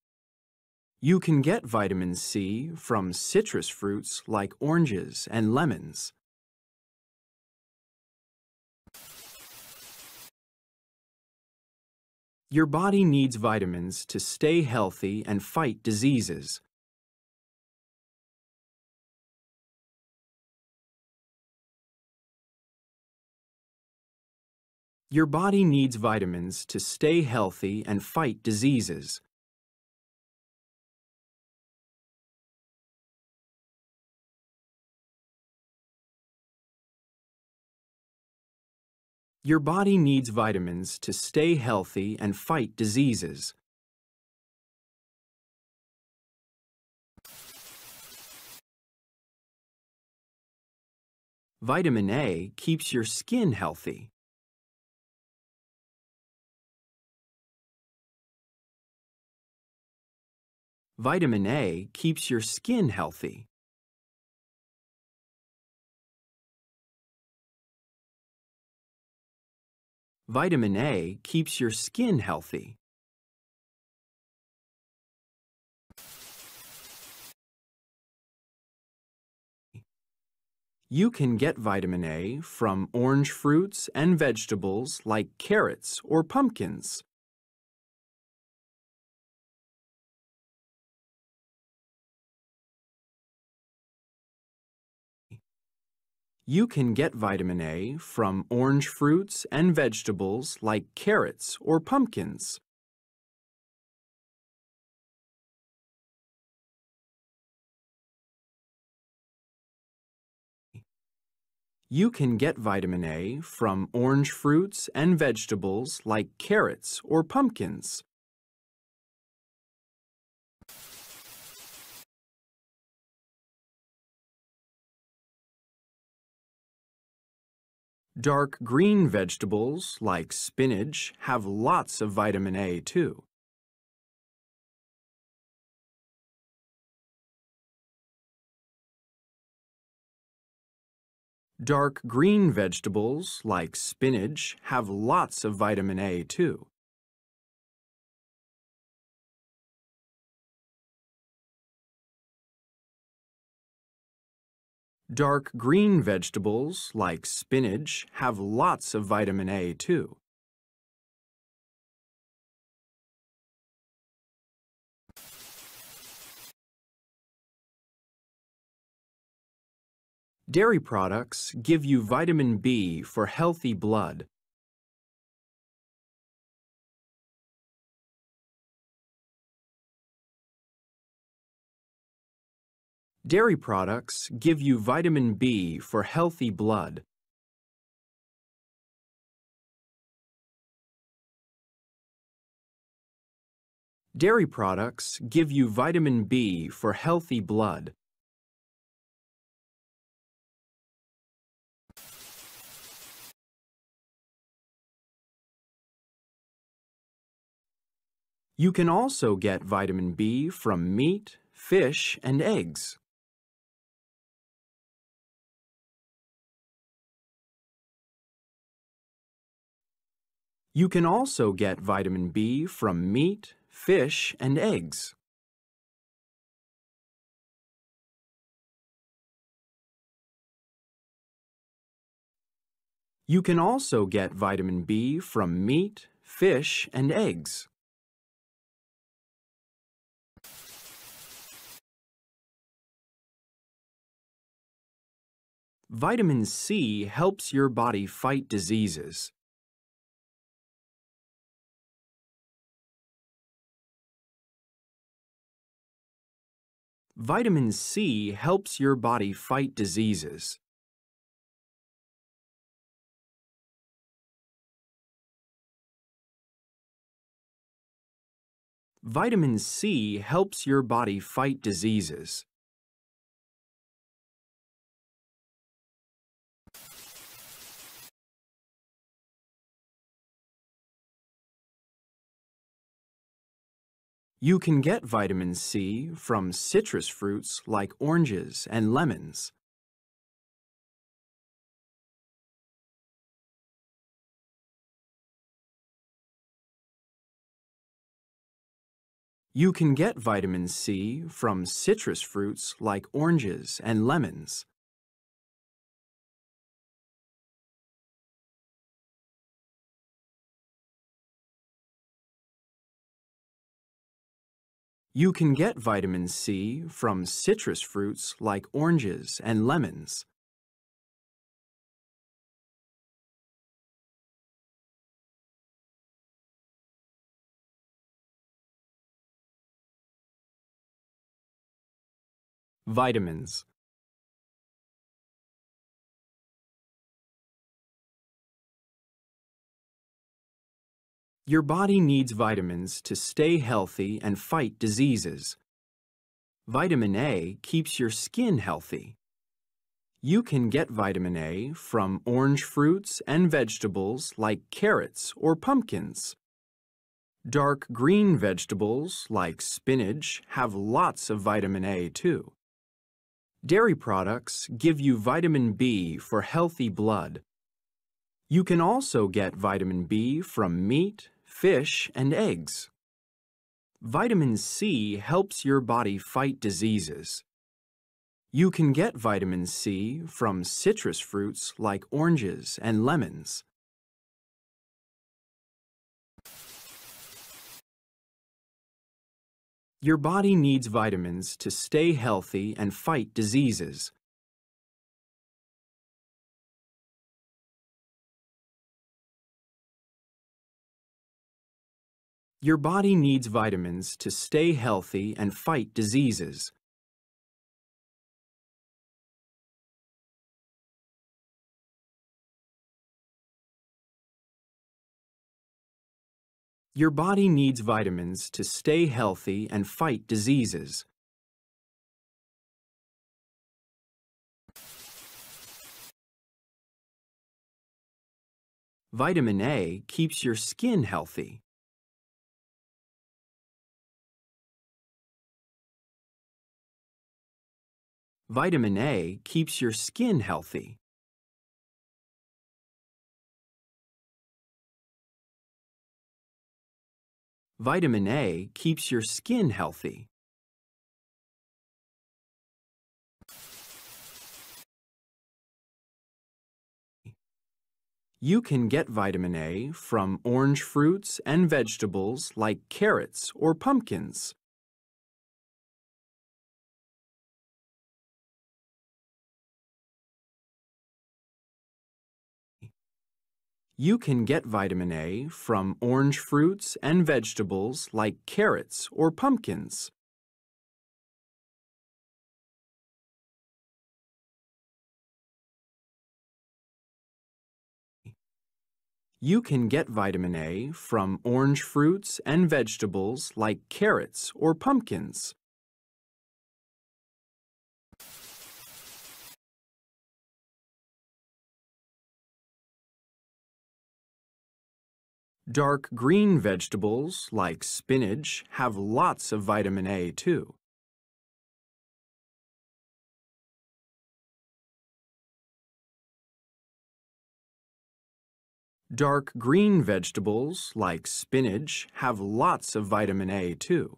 You can get vitamin C from citrus fruits like oranges and lemons. Your body needs vitamins to stay healthy and fight diseases. Your body needs vitamins to stay healthy and fight diseases. Your body needs vitamins to stay healthy and fight diseases. Vitamin A keeps your skin healthy. Vitamin A keeps your skin healthy. Vitamin A keeps your skin healthy. You can get vitamin A from orange fruits and vegetables like carrots or pumpkins. You can get vitamin A from orange fruits and vegetables like carrots or pumpkins. You can get vitamin A from orange fruits and vegetables like carrots or pumpkins. Dark green vegetables, like spinach, have lots of vitamin A too. Dark green vegetables, like spinach, have lots of vitamin A too. Dark green vegetables, like spinach, have lots of vitamin A too. Dairy products give you vitamin B for healthy blood. Dairy products give you vitamin B for healthy blood. Dairy products give you vitamin B for healthy blood. You can also get vitamin B from meat, fish, and eggs. You can also get vitamin B from meat, fish, and eggs. You can also get vitamin B from meat, fish, and eggs. Vitamin C helps your body fight diseases. Vitamin C helps your body fight diseases. Vitamin C helps your body fight diseases. You can get vitamin C from citrus fruits like oranges and lemons. You can get vitamin C from citrus fruits like oranges and lemons. You can get vitamin C from citrus fruits like oranges and lemons. Vitamins. Your body needs vitamins to stay healthy and fight diseases. Vitamin A keeps your skin healthy. You can get vitamin A from orange fruits and vegetables like carrots or pumpkins. Dark green vegetables like spinach have lots of vitamin A too. Dairy products give you vitamin B for healthy blood. You can also get vitamin B from meat, fish, and eggs. Vitamin C helps your body fight diseases. You can get vitamin C from citrus fruits like oranges and lemons. Your body needs vitamins to stay healthy and fight diseases. Your body needs vitamins to stay healthy and fight diseases. Your body needs vitamins to stay healthy and fight diseases. Vitamin A keeps your skin healthy. Vitamin A keeps your skin healthy. Vitamin A keeps your skin healthy. You can get vitamin A from orange fruits and vegetables like carrots or pumpkins. You can get vitamin A from orange fruits and vegetables like carrots or pumpkins. You can get vitamin A from orange fruits and vegetables like carrots or pumpkins. Dark green vegetables, like spinach, have lots of vitamin A too. Dark green vegetables, like spinach, have lots of vitamin A too.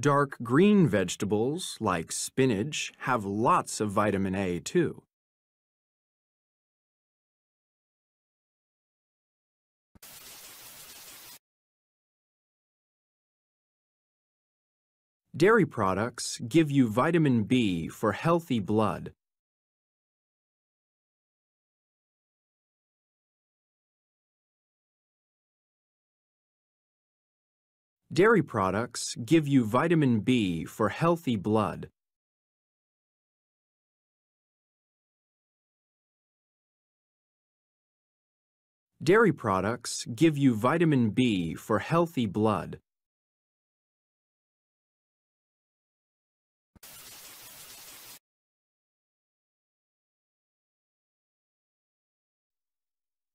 Dark green vegetables, like spinach, have lots of vitamin A too. Dairy products give you vitamin B for healthy blood. Dairy products give you vitamin B for healthy blood. Dairy products give you vitamin B for healthy blood.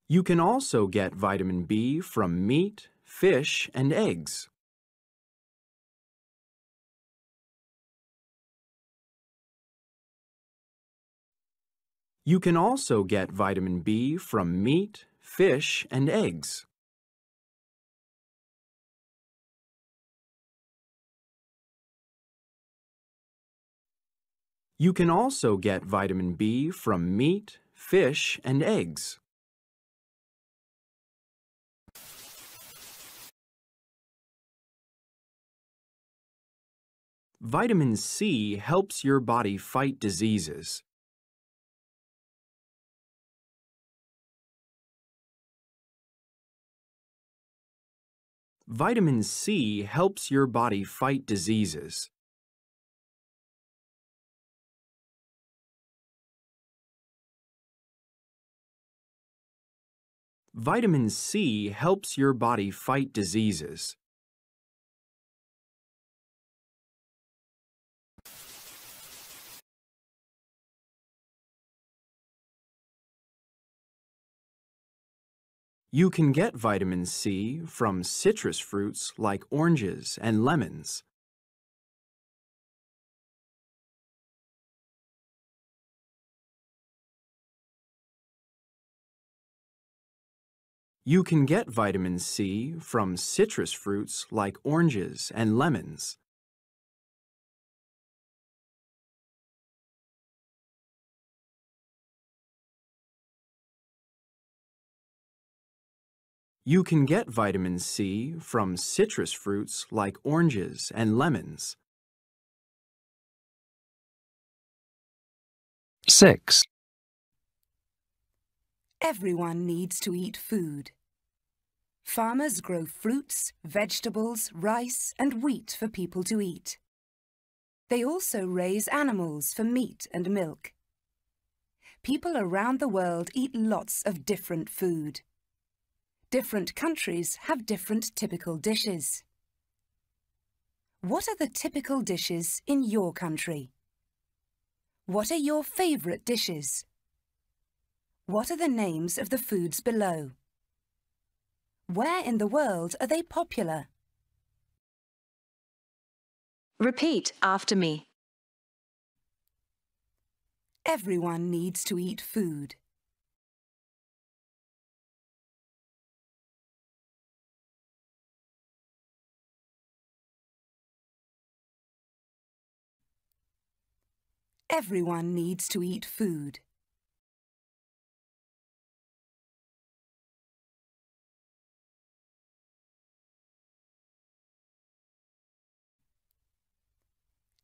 You can also get vitamin B from meat, fish, and eggs. You can also get vitamin B from meat, fish, and eggs. You can also get vitamin B from meat, fish, and eggs. Vitamin C helps your body fight diseases. Vitamin C helps your body fight diseases. Vitamin C helps your body fight diseases. You can get vitamin C from citrus fruits like oranges and lemons. You can get vitamin C from citrus fruits like oranges and lemons. You can get vitamin C from citrus fruits like oranges and lemons. six. Everyone needs to eat food. Farmers grow fruits, vegetables, rice, and wheat for people to eat. They also raise animals for meat and milk. People around the world eat lots of different food. Different countries have different typical dishes. What are the typical dishes in your country? What are your favourite dishes? What are the names of the foods below? Where in the world are they popular? Repeat after me. Everyone needs to eat food. Everyone needs to eat food.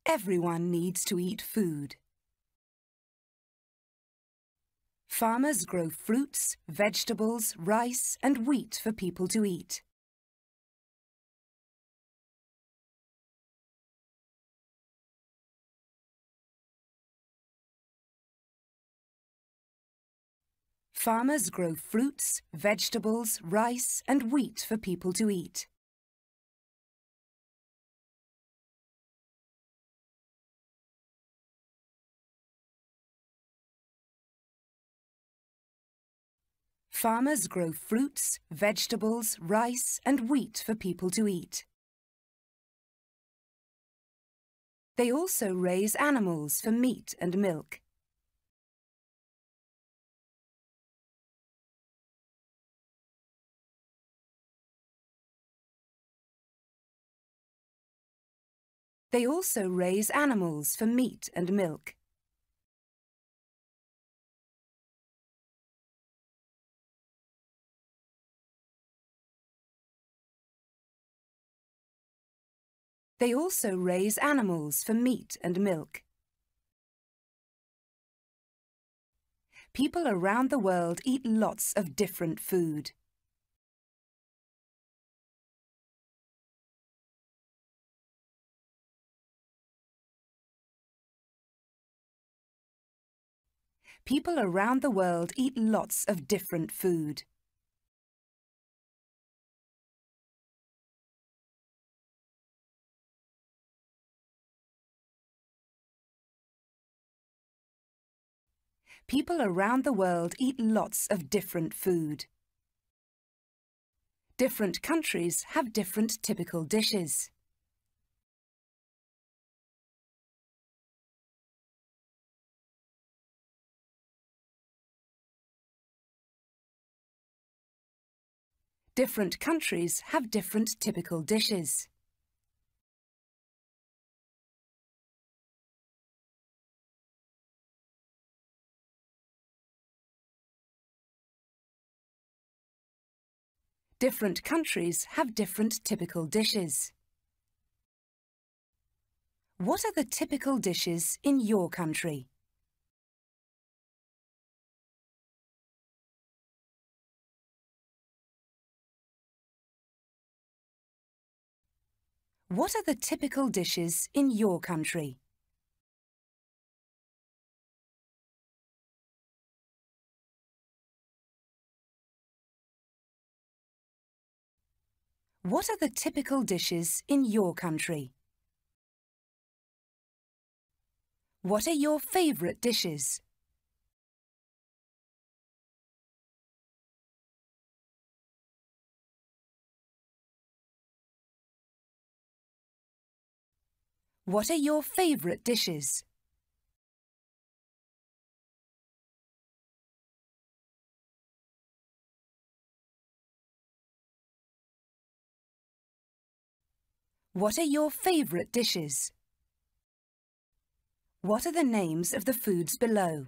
Everyone needs to eat food. Farmers grow fruits, vegetables, rice, and wheat for people to eat. Farmers grow fruits, vegetables, rice, and wheat for people to eat. Farmers grow fruits, vegetables, rice, and wheat for people to eat. They also raise animals for meat and milk. They also raise animals for meat and milk. They also raise animals for meat and milk. People around the world eat lots of different food. people around the world eat lots of different food. People around the world eat lots of different food. Different countries have different typical dishes. Different countries have different typical dishes. Different countries have different typical dishes. What are the typical dishes in your country? What are the typical dishes in your country? What are the typical dishes in your country? What are your favourite dishes? What are your favourite dishes? What are your favourite dishes? What are the names of the foods below?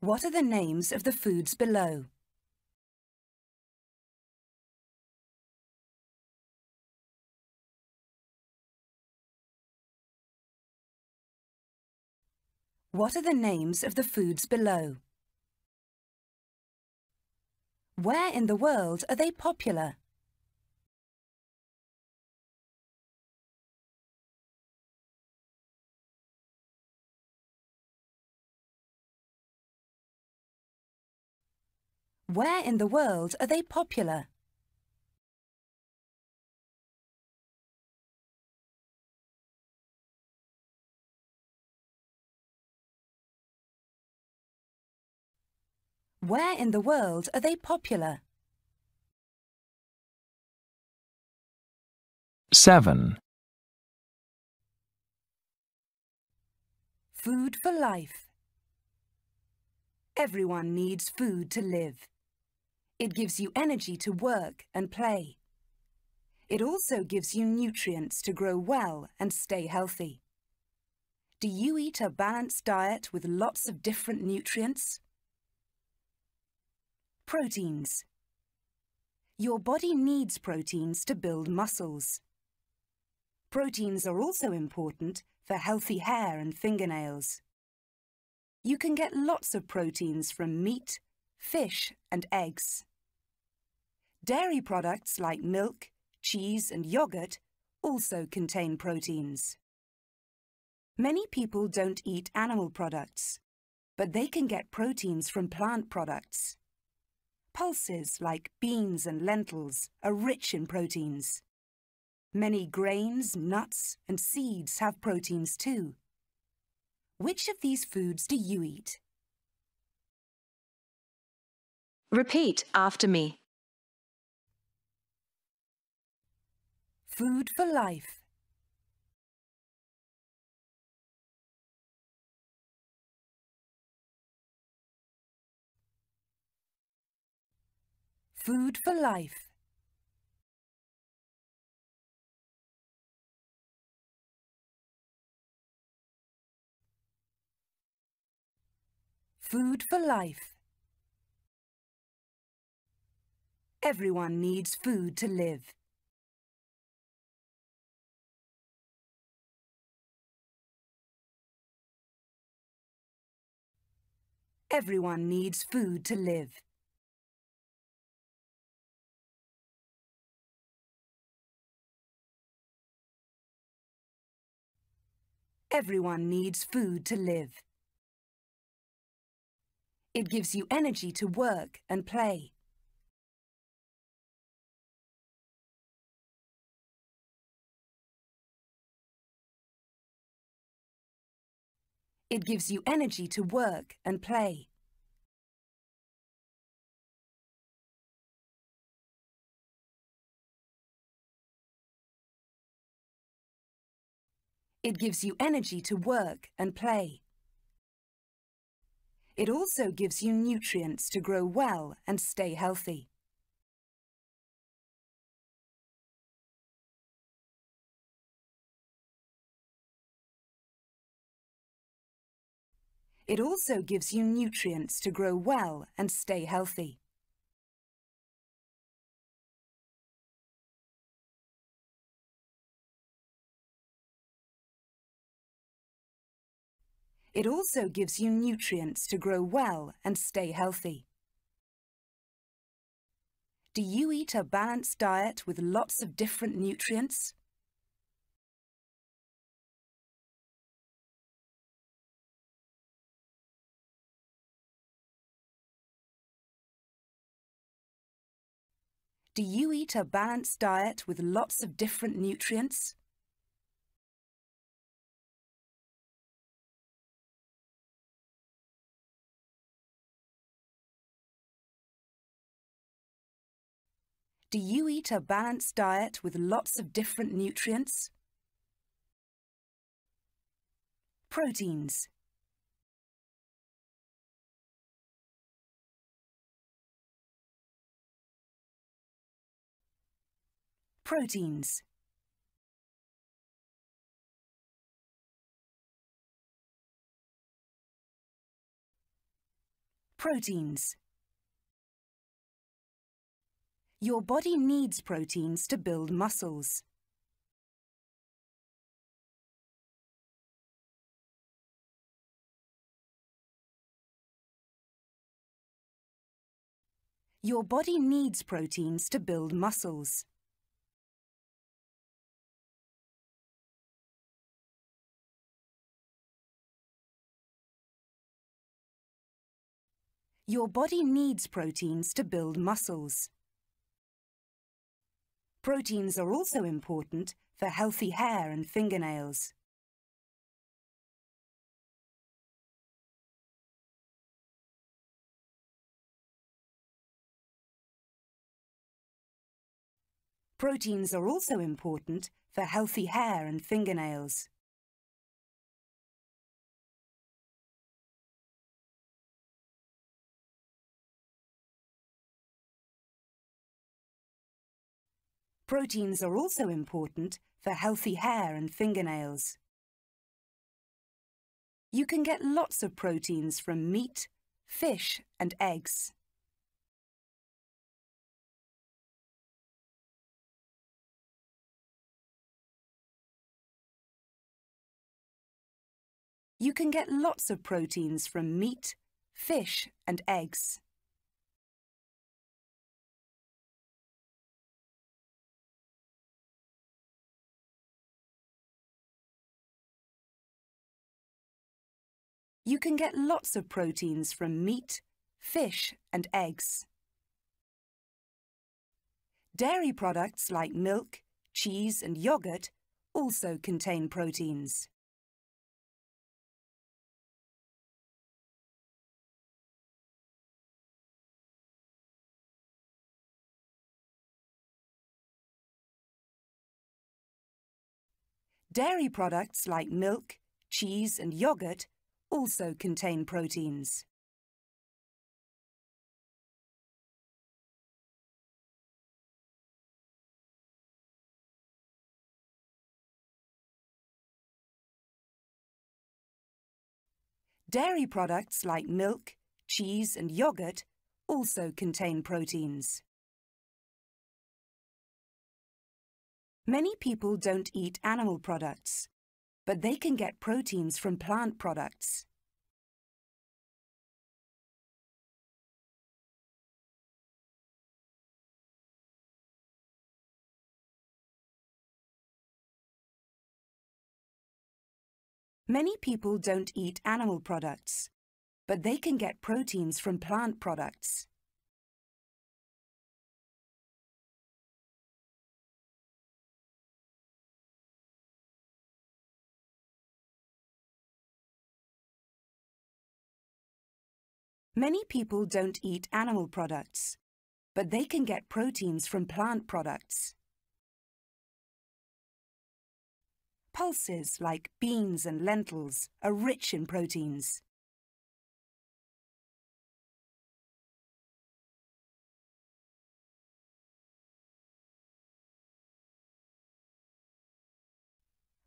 What are the names of the foods below? What are the names of the foods below? Where in the world are they popular? Where in the world are they popular? Where in the world are they popular? Seven. Food for life. Everyone needs food to live. It gives you energy to work and play. It also gives you nutrients to grow well and stay healthy. Do you eat a balanced diet with lots of different nutrients? Proteins. Your body needs proteins to build muscles. Proteins are also important for healthy hair and fingernails. You can get lots of proteins from meat, fish, and eggs. Dairy products like milk, cheese, and yogurt also contain proteins. Many people don't eat animal products, but they can get proteins from plant products. Pulses like beans and lentils are rich in proteins. Many grains, nuts, and seeds have proteins too. Which of these foods do you eat? Repeat after me. Food for life. Food for life. Food for life. Everyone needs food to live. Everyone needs food to live. Everyone needs food to live. It gives you energy to work and play. It gives you energy to work and play. It gives you energy to work and play. It also gives you nutrients to grow well and stay healthy. It also gives you nutrients to grow well and stay healthy. It also gives you nutrients to grow well and stay healthy. Do you eat a balanced diet with lots of different nutrients? Do you eat a balanced diet with lots of different nutrients? Do you eat a balanced diet with lots of different nutrients? Proteins. Proteins. Proteins. Your body needs proteins to build muscles. Your body needs proteins to build muscles. Your body needs proteins to build muscles. Proteins are also important for healthy hair and fingernails. Proteins are also important for healthy hair and fingernails. Proteins are also important for healthy hair and fingernails. You can get lots of proteins from meat, fish, and eggs. You can get lots of proteins from meat, fish, and eggs. You can get lots of proteins from meat, fish, and eggs. Dairy products like milk, cheese, and yogurt also contain proteins. Dairy products like milk, cheese, and yogurt also contain proteins. Dairy products like milk, cheese, and yogurt also contain proteins. Many people don't eat animal products, but they can get proteins from plant products. Many people don't eat animal products, but they can get proteins from plant products. Many people don't eat animal products, but they can get proteins from plant products. Pulses like beans and lentils are rich in proteins.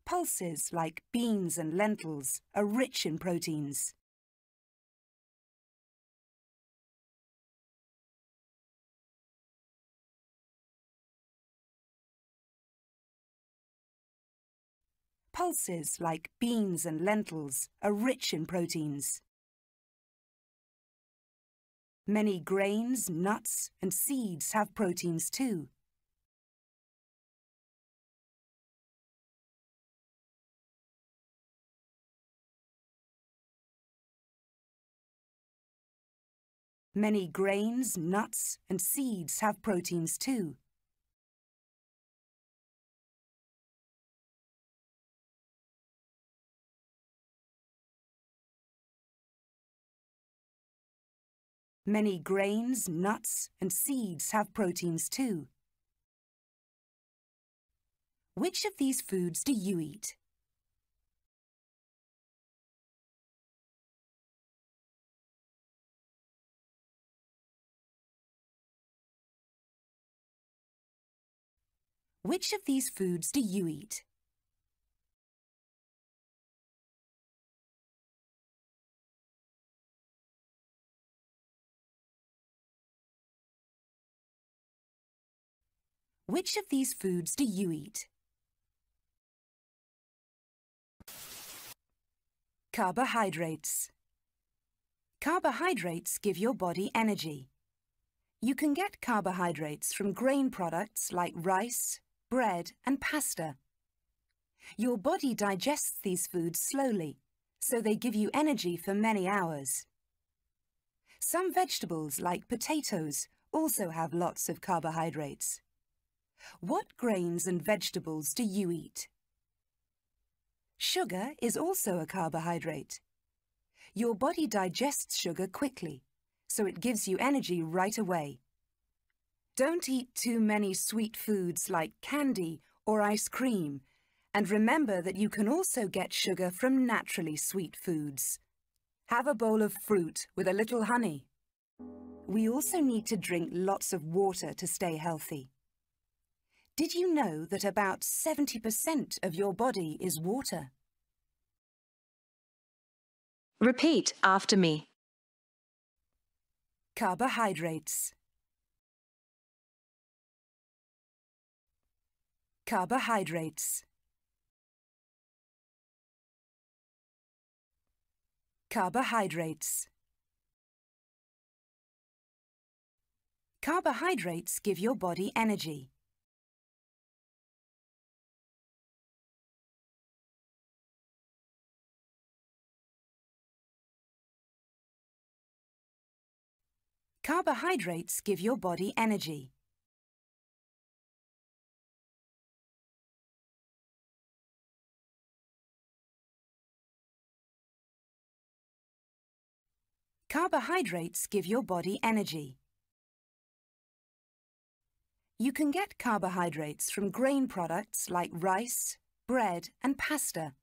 Pulses like beans and lentils are rich in proteins. Pulses like beans and lentils are rich in proteins. Many grains, nuts, and seeds have proteins too. Many grains, nuts, and seeds have proteins too. Many grains, nuts, and seeds have proteins too. Which of these foods do you eat? Which of these foods do you eat? Which of these foods do you eat? Carbohydrates. Carbohydrates give your body energy. You can get carbohydrates from grain products like rice, bread, and pasta. Your body digests these foods slowly, so they give you energy for many hours. Some vegetables like potatoes also have lots of carbohydrates. What grains and vegetables do you eat? Sugar is also a carbohydrate. Your body digests sugar quickly, so it gives you energy right away. Don't eat too many sweet foods like candy or ice cream, and remember that you can also get sugar from naturally sweet foods. Have a bowl of fruit with a little honey. We also need to drink lots of water to stay healthy. Did you know that about seventy percent of your body is water? Repeat after me. Carbohydrates. Carbohydrates. Carbohydrates. Carbohydrates give your body energy. Carbohydrates give your body energy. Carbohydrates give your body energy. You can get carbohydrates from grain products like rice, bread, and pasta.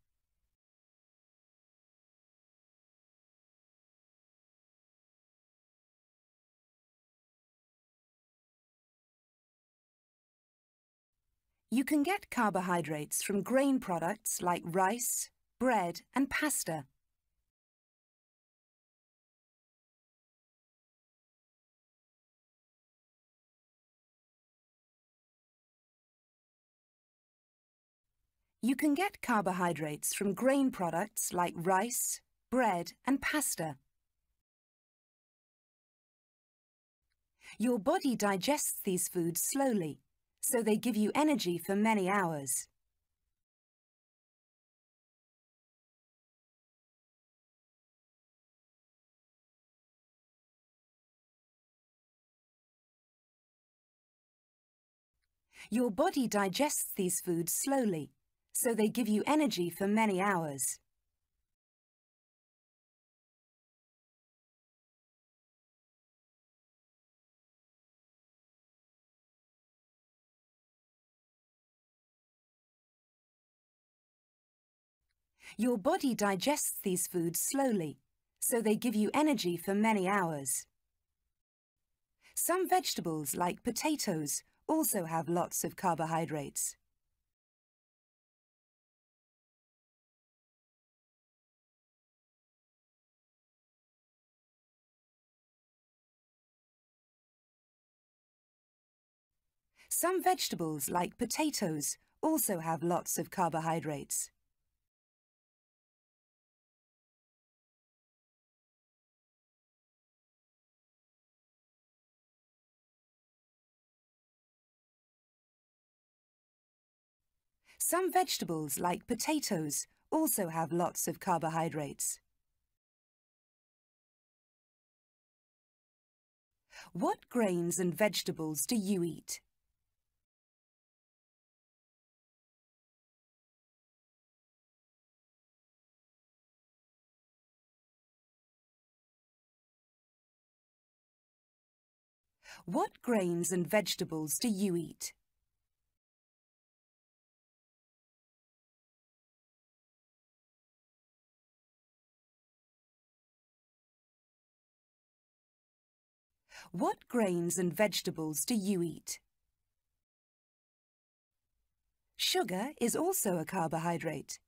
You can get carbohydrates from grain products like rice, bread, and pasta. You can get carbohydrates from grain products like rice, bread, and pasta. Your body digests these foods slowly, so they give you energy for many hours. Your body digests these foods slowly, so they give you energy for many hours. Your body digests these foods slowly, so they give you energy for many hours. Some vegetables, like potatoes, also have lots of carbohydrates. Some vegetables, like potatoes, also have lots of carbohydrates. Some vegetables, like potatoes, also have lots of carbohydrates. What grains and vegetables do you eat? What grains and vegetables do you eat? What grains and vegetables do you eat? Sugar is also a carbohydrate.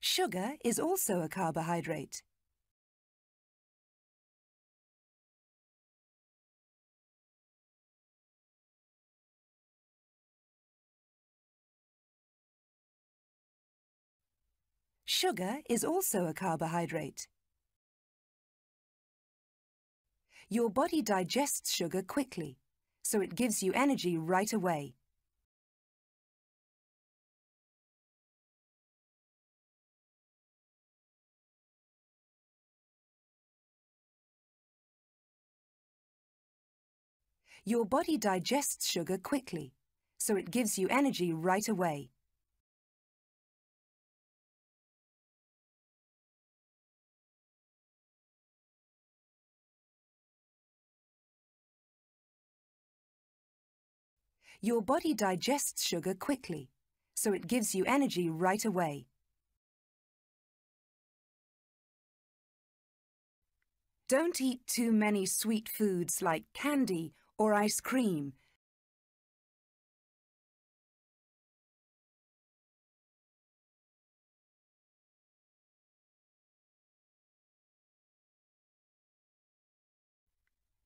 Sugar is also a carbohydrate. Sugar is also a carbohydrate. Your body digests sugar quickly, so it gives you energy right away. Your body digests sugar quickly, so it gives you energy right away. Your body digests sugar quickly, so it gives you energy right away. Don't eat too many sweet foods like candy or ice cream.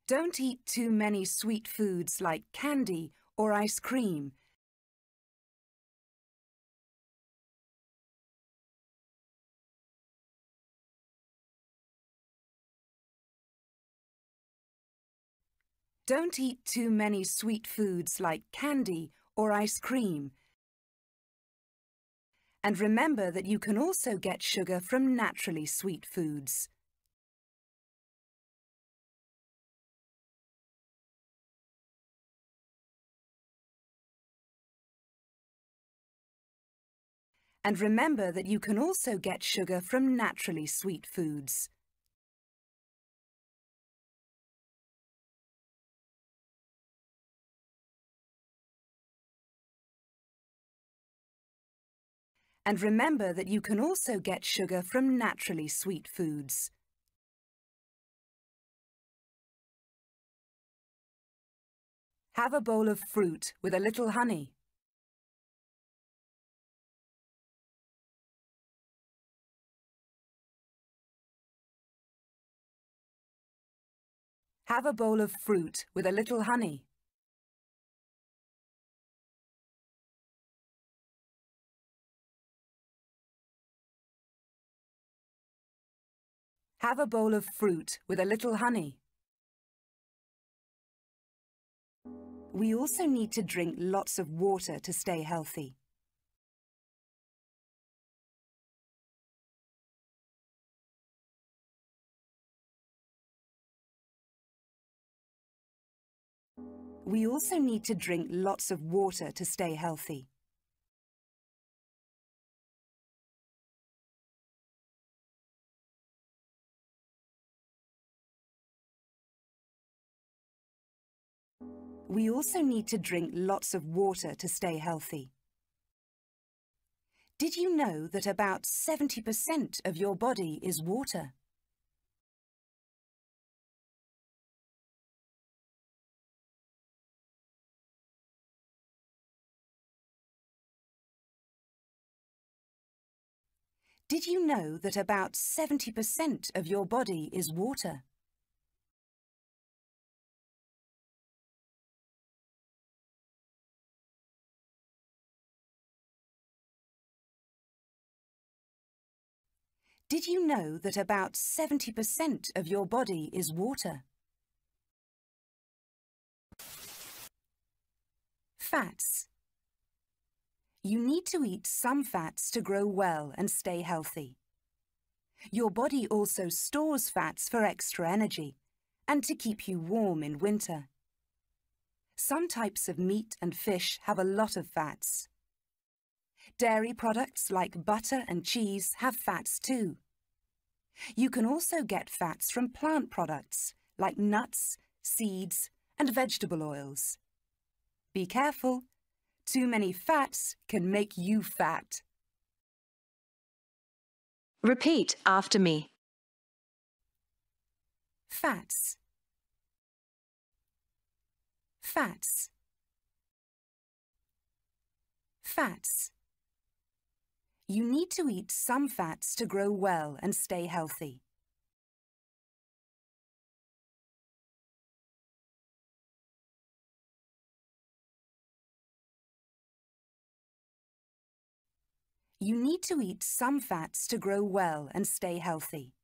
Don't eat too many sweet foods like candy or ice cream. Don't eat too many sweet foods like candy or ice cream. And remember that you can also get sugar from naturally sweet foods. And remember that you can also get sugar from naturally sweet foods. And remember that you can also get sugar from naturally sweet foods. Have a bowl of fruit with a little honey. Have a bowl of fruit with a little honey. Have a bowl of fruit with a little honey. We also need to drink lots of water to stay healthy. We also need to drink lots of water to stay healthy. We also need to drink lots of water to stay healthy. Did you know that about seventy percent of your body is water? Did you know that about seventy percent of your body is water? Did you know that about seventy percent of your body is water? Fats. You need to eat some fats to grow well and stay healthy. Your body also stores fats for extra energy and to keep you warm in winter. Some types of meat and fish have a lot of fats. Dairy products like butter and cheese have fats too. You can also get fats from plant products like nuts, seeds, and vegetable oils. Be careful, too many fats can make you fat. Repeat after me. Fats. Fats. Fats. You need to eat some fats to grow well and stay healthy. You need to eat some fats to grow well and stay healthy.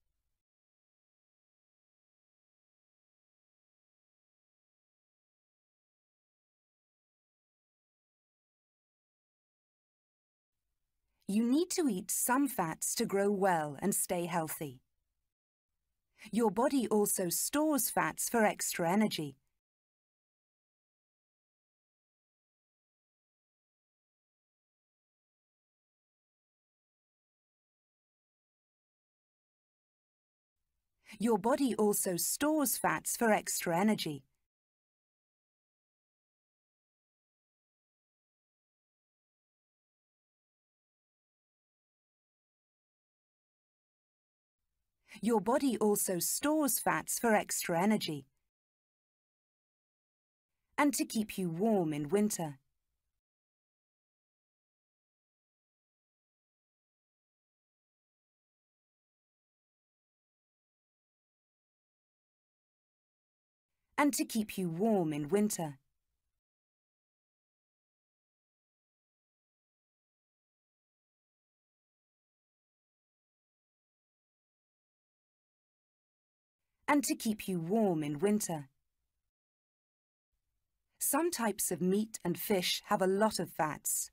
You need to eat some fats to grow well and stay healthy. Your body also stores fats for extra energy. Your body also stores fats for extra energy. Your body also stores fats for extra energy and to keep you warm in winter. And to keep you warm in winter. And to keep you warm in winter. Some types of meat and fish have a lot of fats.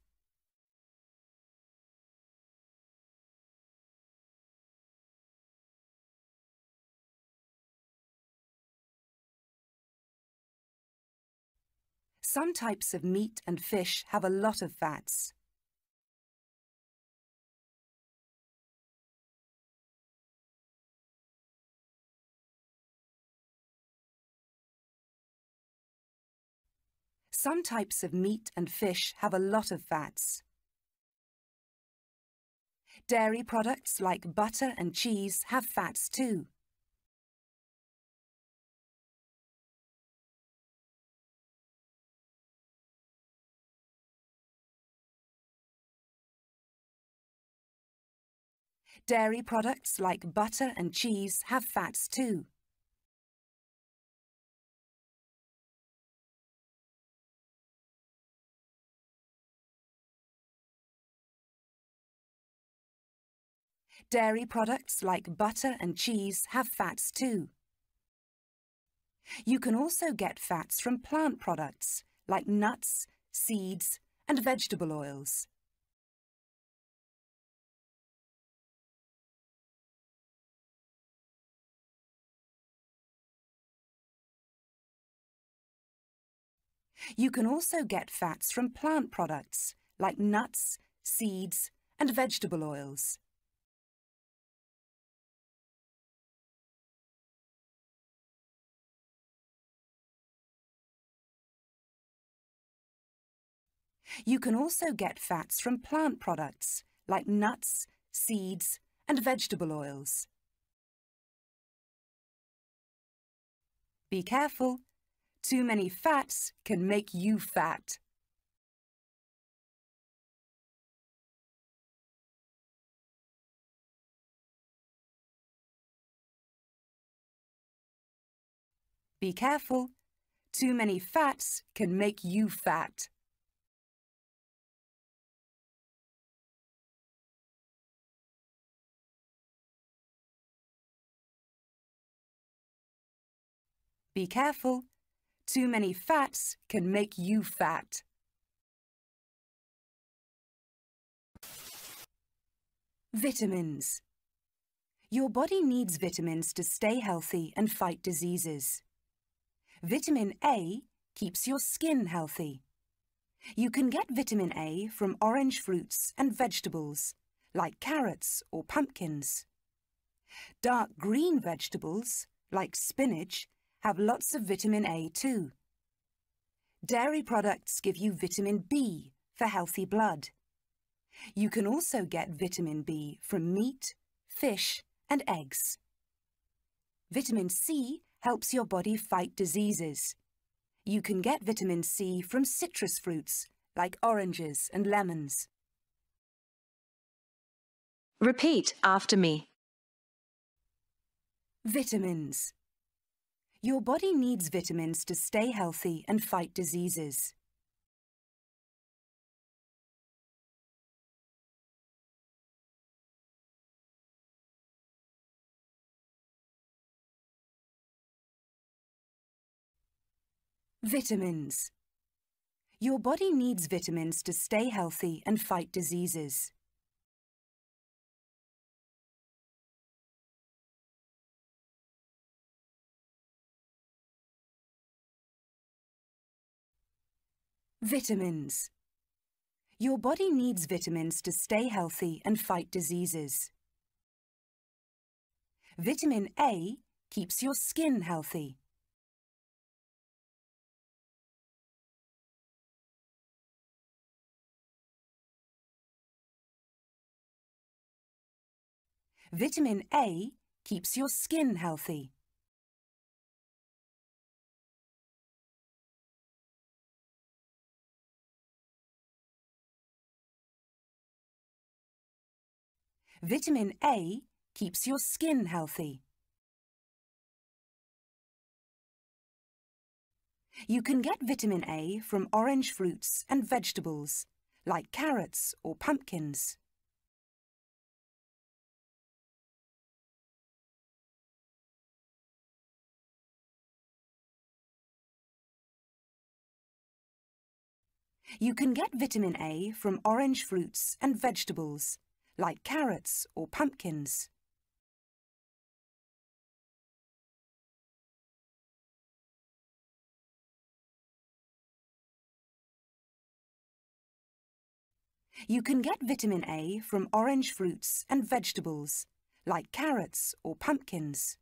Some types of meat and fish have a lot of fats. Some types of meat and fish have a lot of fats. Dairy products like butter and cheese have fats too. Dairy products like butter and cheese have fats too. Dairy products like butter and cheese have fats too. You can also get fats from plant products like nuts, seeds, and vegetable oils. You can also get fats from plant products like nuts, seeds, and vegetable oils. You can also get fats from plant products like nuts, seeds, and vegetable oils. Be careful. Too many fats can make you fat. Be careful. Too many fats can make you fat. Be careful. Too many fats can make you fat. Vitamins. Your body needs vitamins to stay healthy and fight diseases. Vitamin A keeps your skin healthy. You can get vitamin A from orange fruits and vegetables, like carrots or pumpkins. Dark green vegetables, like spinach, have lots of vitamin A too. Dairy products give you vitamin B for healthy blood. You can also get vitamin B from meat, fish, and eggs. Vitamin C helps your body fight diseases. You can get vitamin C from citrus fruits like oranges and lemons. Repeat after me. Vitamins. Your body needs vitamins to stay healthy and fight diseases. Vitamins. Your body needs vitamins to stay healthy and fight diseases. Vitamins. Your body needs vitamins to stay healthy and fight diseases. Vitamin A keeps your skin healthy. Vitamin A keeps your skin healthy. Vitamin A keeps your skin healthy. You can get vitamin A from orange fruits and vegetables, like carrots or pumpkins. You can get vitamin A from orange fruits and vegetables, like carrots or pumpkins. You can get vitamin A from orange fruits and vegetables, like carrots or pumpkins.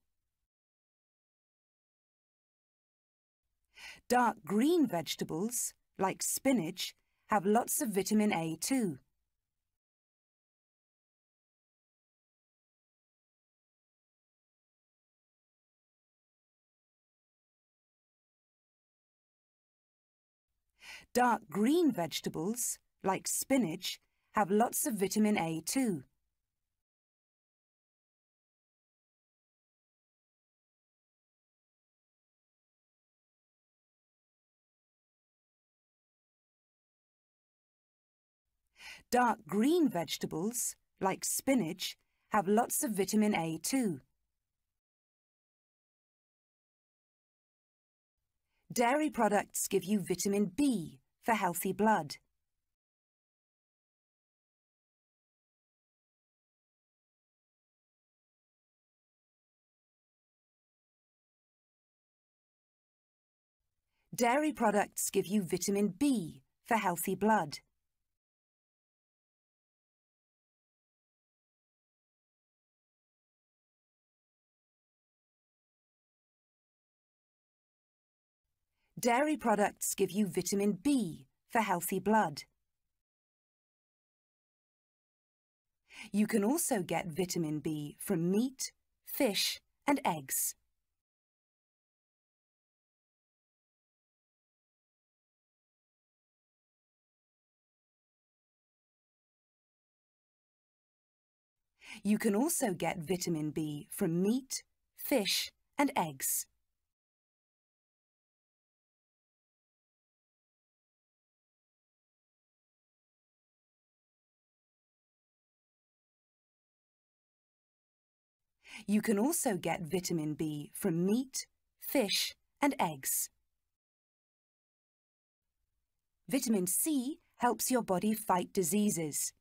Dark green vegetables, like spinach, have lots of vitamin A too. Dark green vegetables, like spinach, have lots of vitamin A too. Dark green vegetables, like spinach, have lots of vitamin A too. Dairy products give you vitamin B for healthy blood. Dairy products give you vitamin B for healthy blood. Dairy products give you vitamin B for healthy blood. You can also get vitamin B from meat, fish, and eggs. You can also get vitamin B from meat, fish, and eggs. You can also get vitamin B from meat, fish, and eggs. Vitamin C helps your body fight diseases.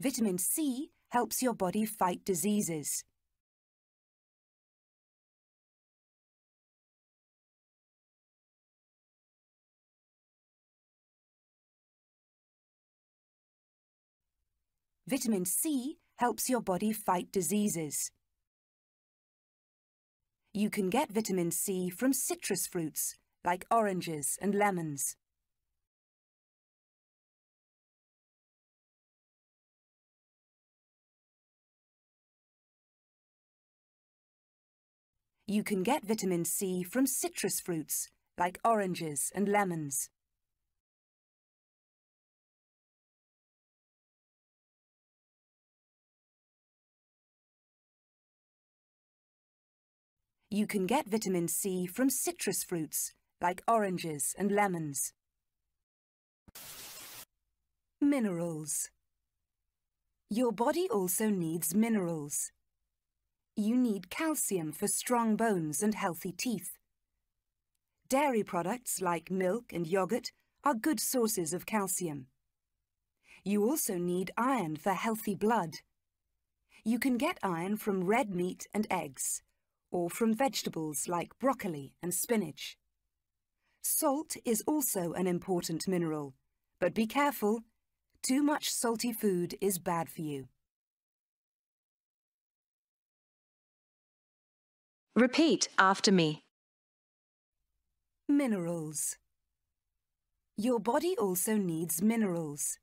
Vitamin C helps your body fight diseases. Vitamin C helps your body fight diseases. You can get vitamin C from citrus fruits like oranges and lemons. You can get vitamin C from citrus fruits like oranges and lemons. You can get vitamin C from citrus fruits like oranges and lemons. Minerals. Your body also needs minerals. You need calcium for strong bones and healthy teeth. Dairy products like milk and yogurt are good sources of calcium. You also need iron for healthy blood. You can get iron from red meat and eggs, or from vegetables like broccoli and spinach. Salt is also an important mineral, but be careful. Too much salty food is bad for you. Repeat after me. Minerals. Your body also needs minerals.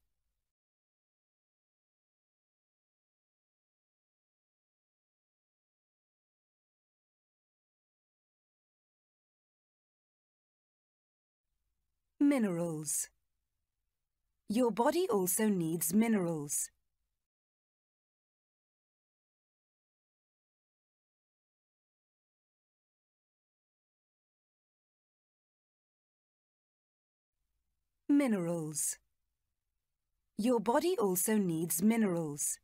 Minerals. Your body also needs minerals. Minerals. Your body also needs minerals.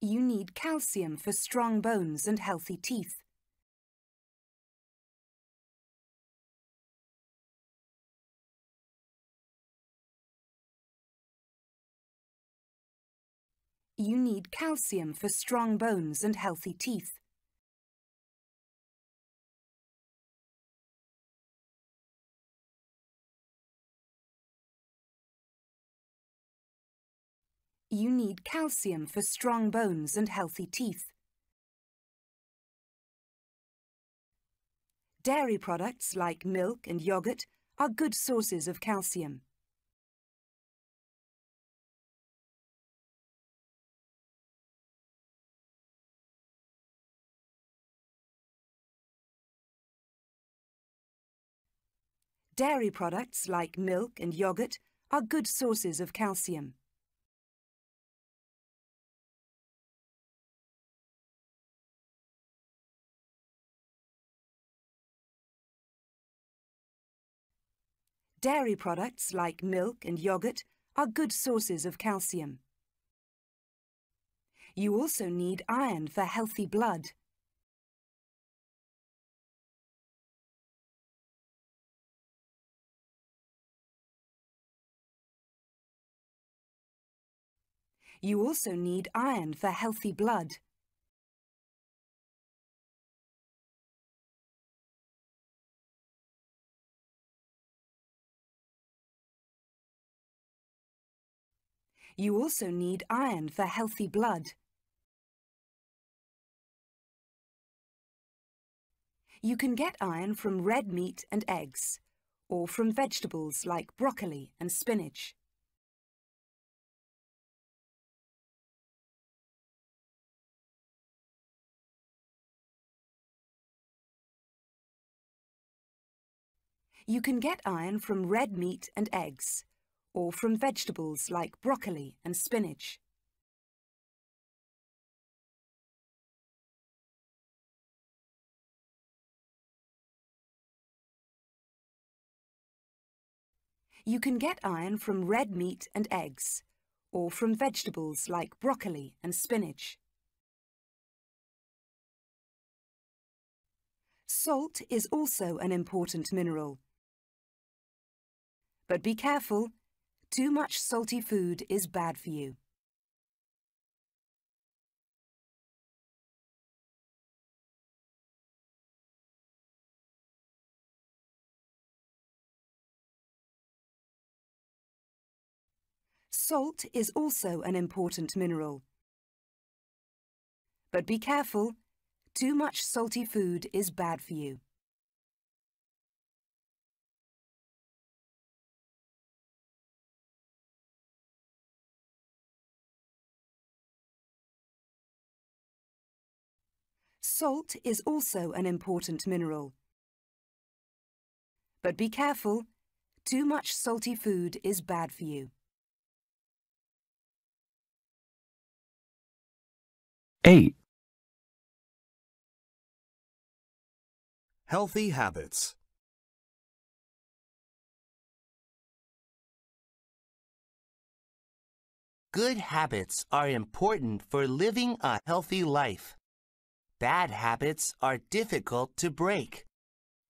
You need calcium for strong bones and healthy teeth. You need calcium for strong bones and healthy teeth. You need calcium for strong bones and healthy teeth. Dairy products like milk and yogurt are good sources of calcium. Dairy products like milk and yogurt are good sources of calcium. Dairy products like milk and yogurt are good sources of calcium. You also need iron for healthy blood. You also need iron for healthy blood. You also need iron for healthy blood. You can get iron from red meat and eggs, or from vegetables like broccoli and spinach. You can get iron from red meat and eggs, or from vegetables like broccoli and spinach. You can get iron from red meat and eggs, or from vegetables like broccoli and spinach. Salt is also an important mineral. But be careful, too much salty food is bad for you. Salt is also an important mineral. But be careful, too much salty food is bad for you. Salt is also an important mineral. But be careful, too much salty food is bad for you. eight. Healthy habits. Good habits are important for living a healthy life. Bad habits are difficult to break.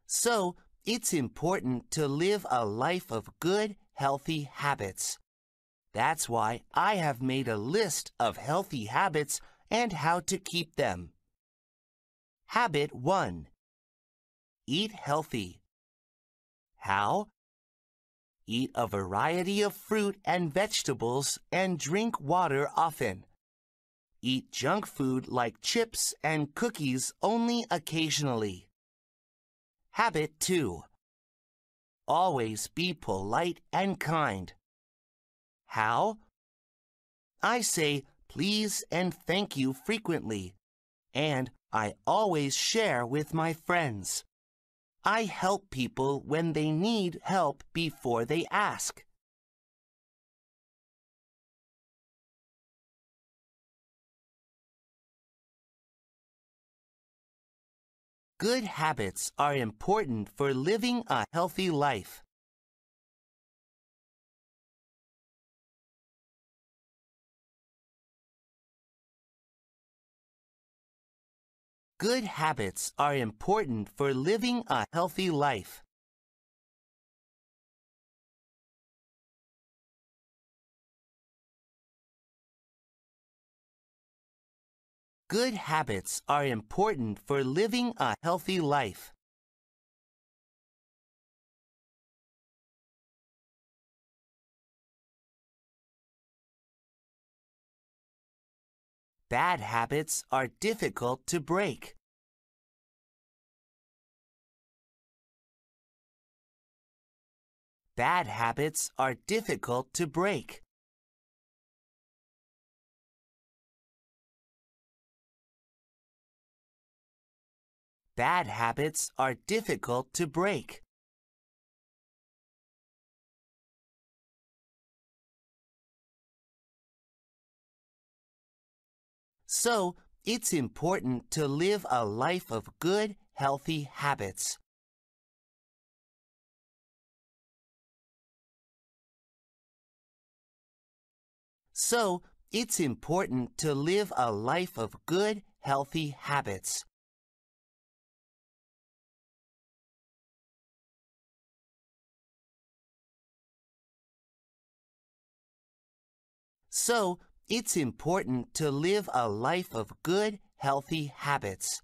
So, it's important to live a life of good, healthy habits. That's why I have made a list of healthy habits and how to keep them. Habit one. Eat healthy. How? Eat a variety of fruit and vegetables and drink water often. Eat junk food like chips and cookies only occasionally. Habit two. Always be polite and kind. How? I say please and thank you frequently, and I always share with my friends. I help people when they need help before they ask. Good habits are important for living a healthy life. Good habits are important for living a healthy life. Good habits are important for living a healthy life. Bad habits are difficult to break. Bad habits are difficult to break. Bad habits are difficult to break. So, it's important to live a life of good, healthy habits. So, it's important to live a life of good, healthy habits. So, It's important to live a life of good, healthy habits.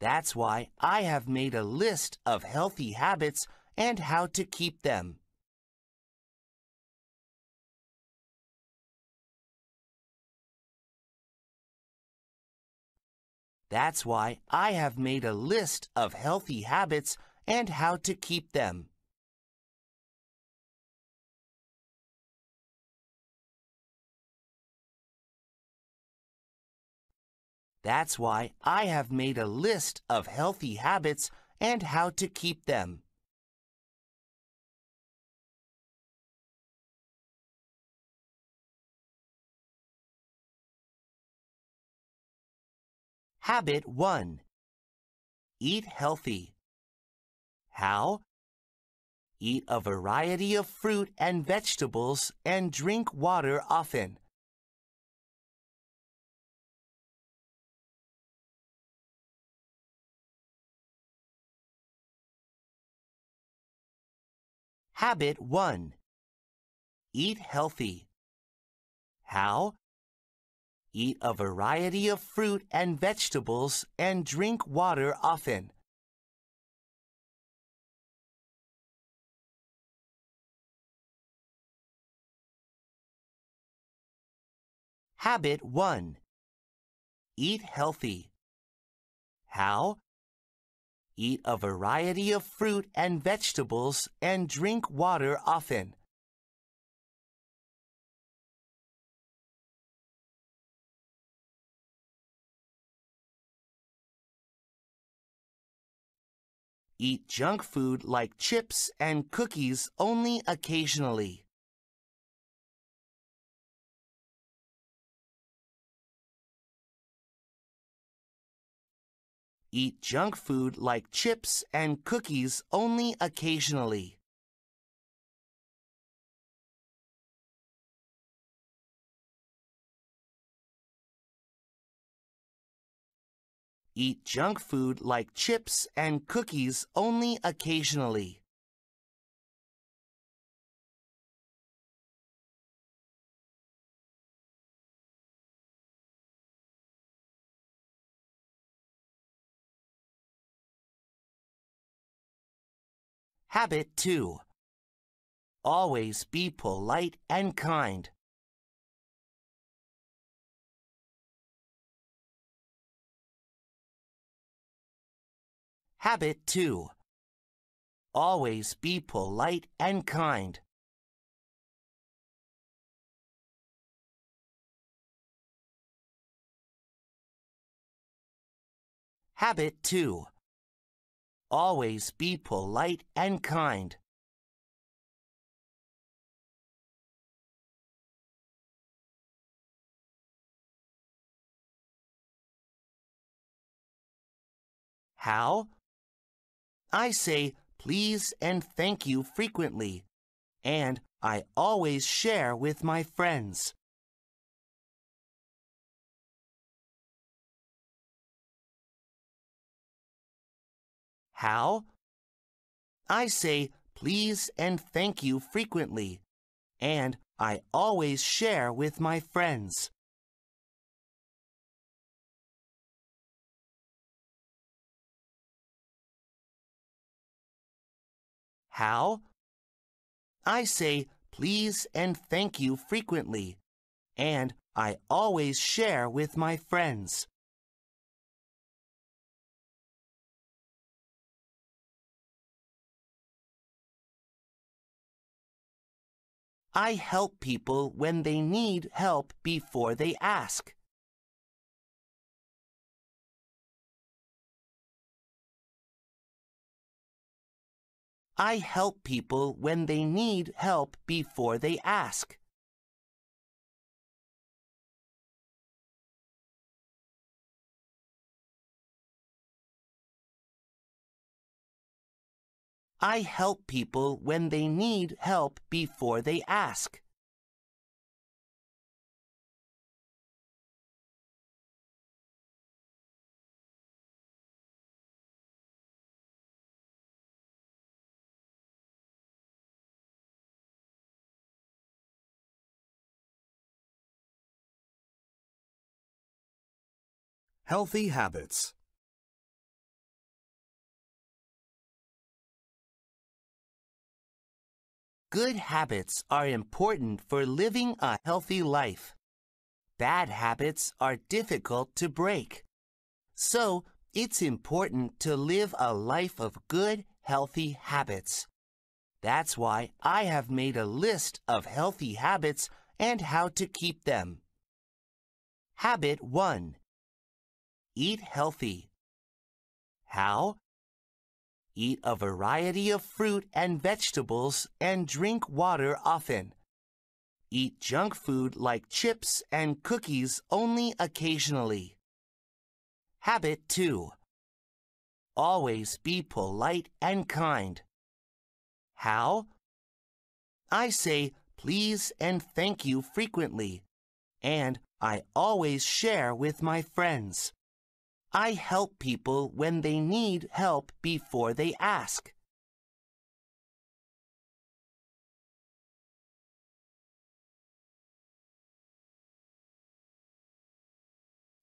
That's why I have made a list of healthy habits and how to keep them. That's why I have made a list of healthy habits and how to keep them. That's why I have made a list of healthy habits and how to keep them. Habit one. Eat healthy. How? Eat a variety of fruit and vegetables and drink water often. Habit one. Eat healthy. How? Eat a variety of fruit and vegetables and drink water often. Habit one. Eat healthy. How? Eat a variety of fruit and vegetables and drink water often. Eat junk food like chips and cookies only occasionally. Eat junk food like chips and cookies only occasionally. Eat junk food like chips and cookies only occasionally. Habit two. Always be polite and kind. Habit two. Always be polite and kind. Habit two. Always be polite and kind. How? I say please and thank you frequently, and I always share with my friends. How? I say please and thank you frequently, and I always share with my friends. How? I say please and thank you frequently, and I always share with my friends. I help people when they need help before they ask. I help people when they need help before they ask. I help people when they need help before they ask. Healthy habits. Good habits are important for living a healthy life. Bad habits are difficult to break. So, it's important to live a life of good, healthy habits. That's why I have made a list of healthy habits and how to keep them. Habit one. Eat healthy. How? Eat a variety of fruit and vegetables and drink water often. Eat junk food like chips and cookies only occasionally. Habit two. Always be polite and kind. How? I say please and thank you frequently, and I always share with my friends. I help people when they need help before they ask.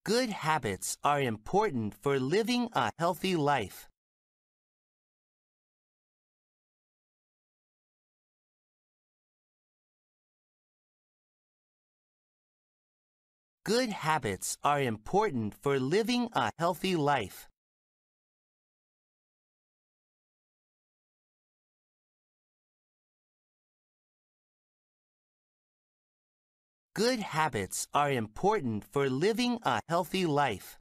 Good habits are important for living a healthy life. Good habits are important for living a healthy life. Good habits are important for living a healthy life.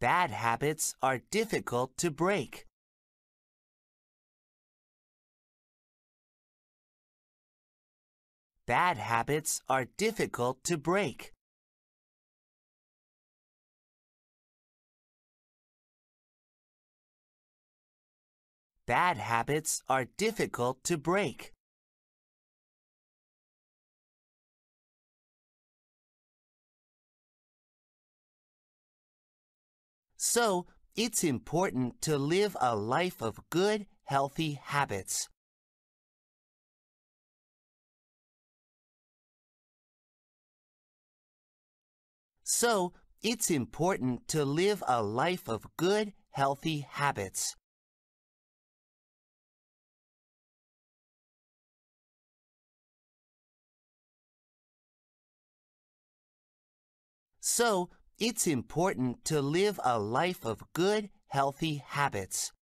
Bad habits are difficult to break. Bad habits are difficult to break. Bad habits are difficult to break. So, it's important to live a life of good, healthy habits. So, it's important to live a life of good, healthy habits. So, it's important to live a life of good, healthy habits.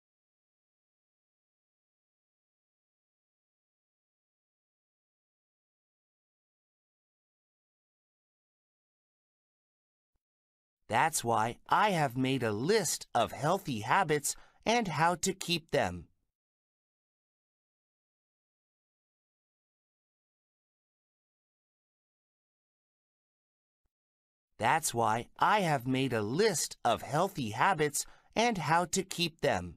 That's why I have made a list of healthy habits and how to keep them. That's why I have made a list of healthy habits and how to keep them.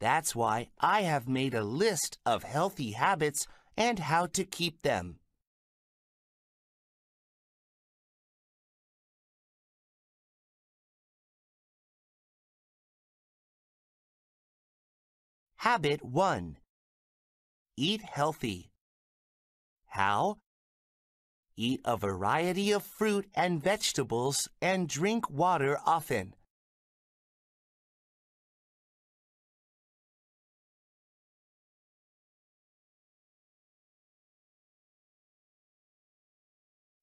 That's why I have made a list of healthy habits and how to keep them. Habit one. Eat healthy. How? Eat a variety of fruit and vegetables and drink water often.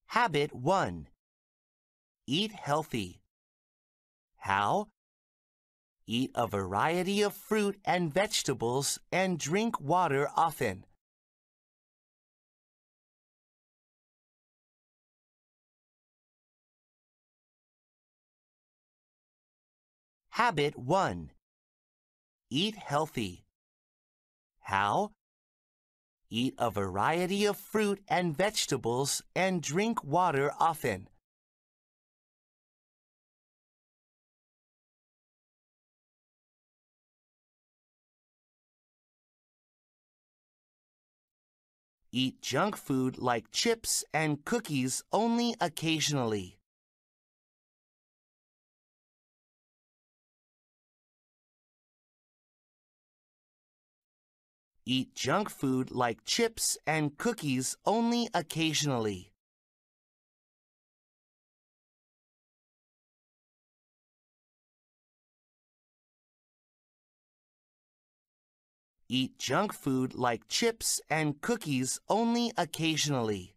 Habit one. Eat healthy. How? Eat a variety of fruit and vegetables and drink water often. Habit one. Eat healthy. How? Eat a variety of fruit and vegetables and drink water often. Eat junk food like chips and cookies only occasionally. Eat junk food like chips and cookies only occasionally. Eat junk food like chips and cookies only occasionally.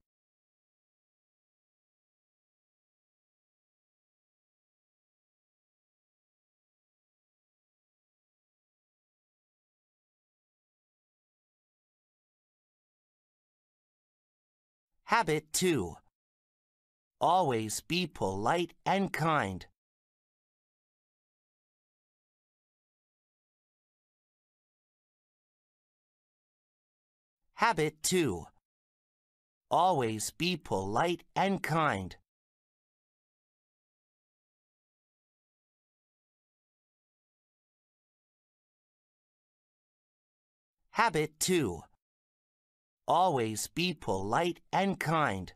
Habit two. Always be polite and kind. Habit two. Always be polite and kind. Habit two. Always be polite and kind.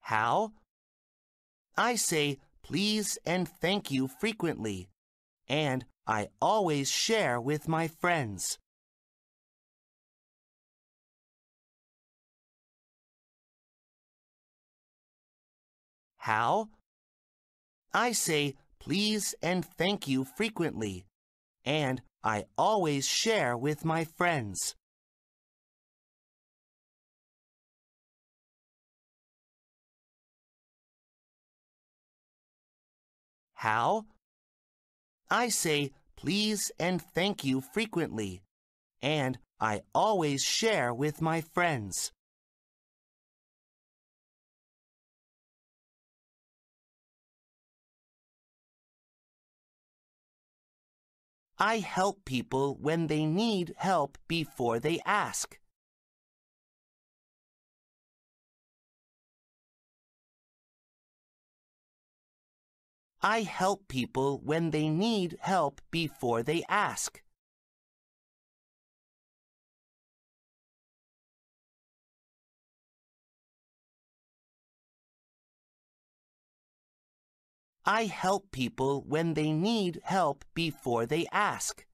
How? I say please and thank you frequently, and I always share with my friends. How? I say please and thank you frequently, and I always share with my friends. How? I say please and thank you frequently, and I always share with my friends. I help people when they need help before they ask. I help people when they need help before they ask. I help people when they need help before they ask.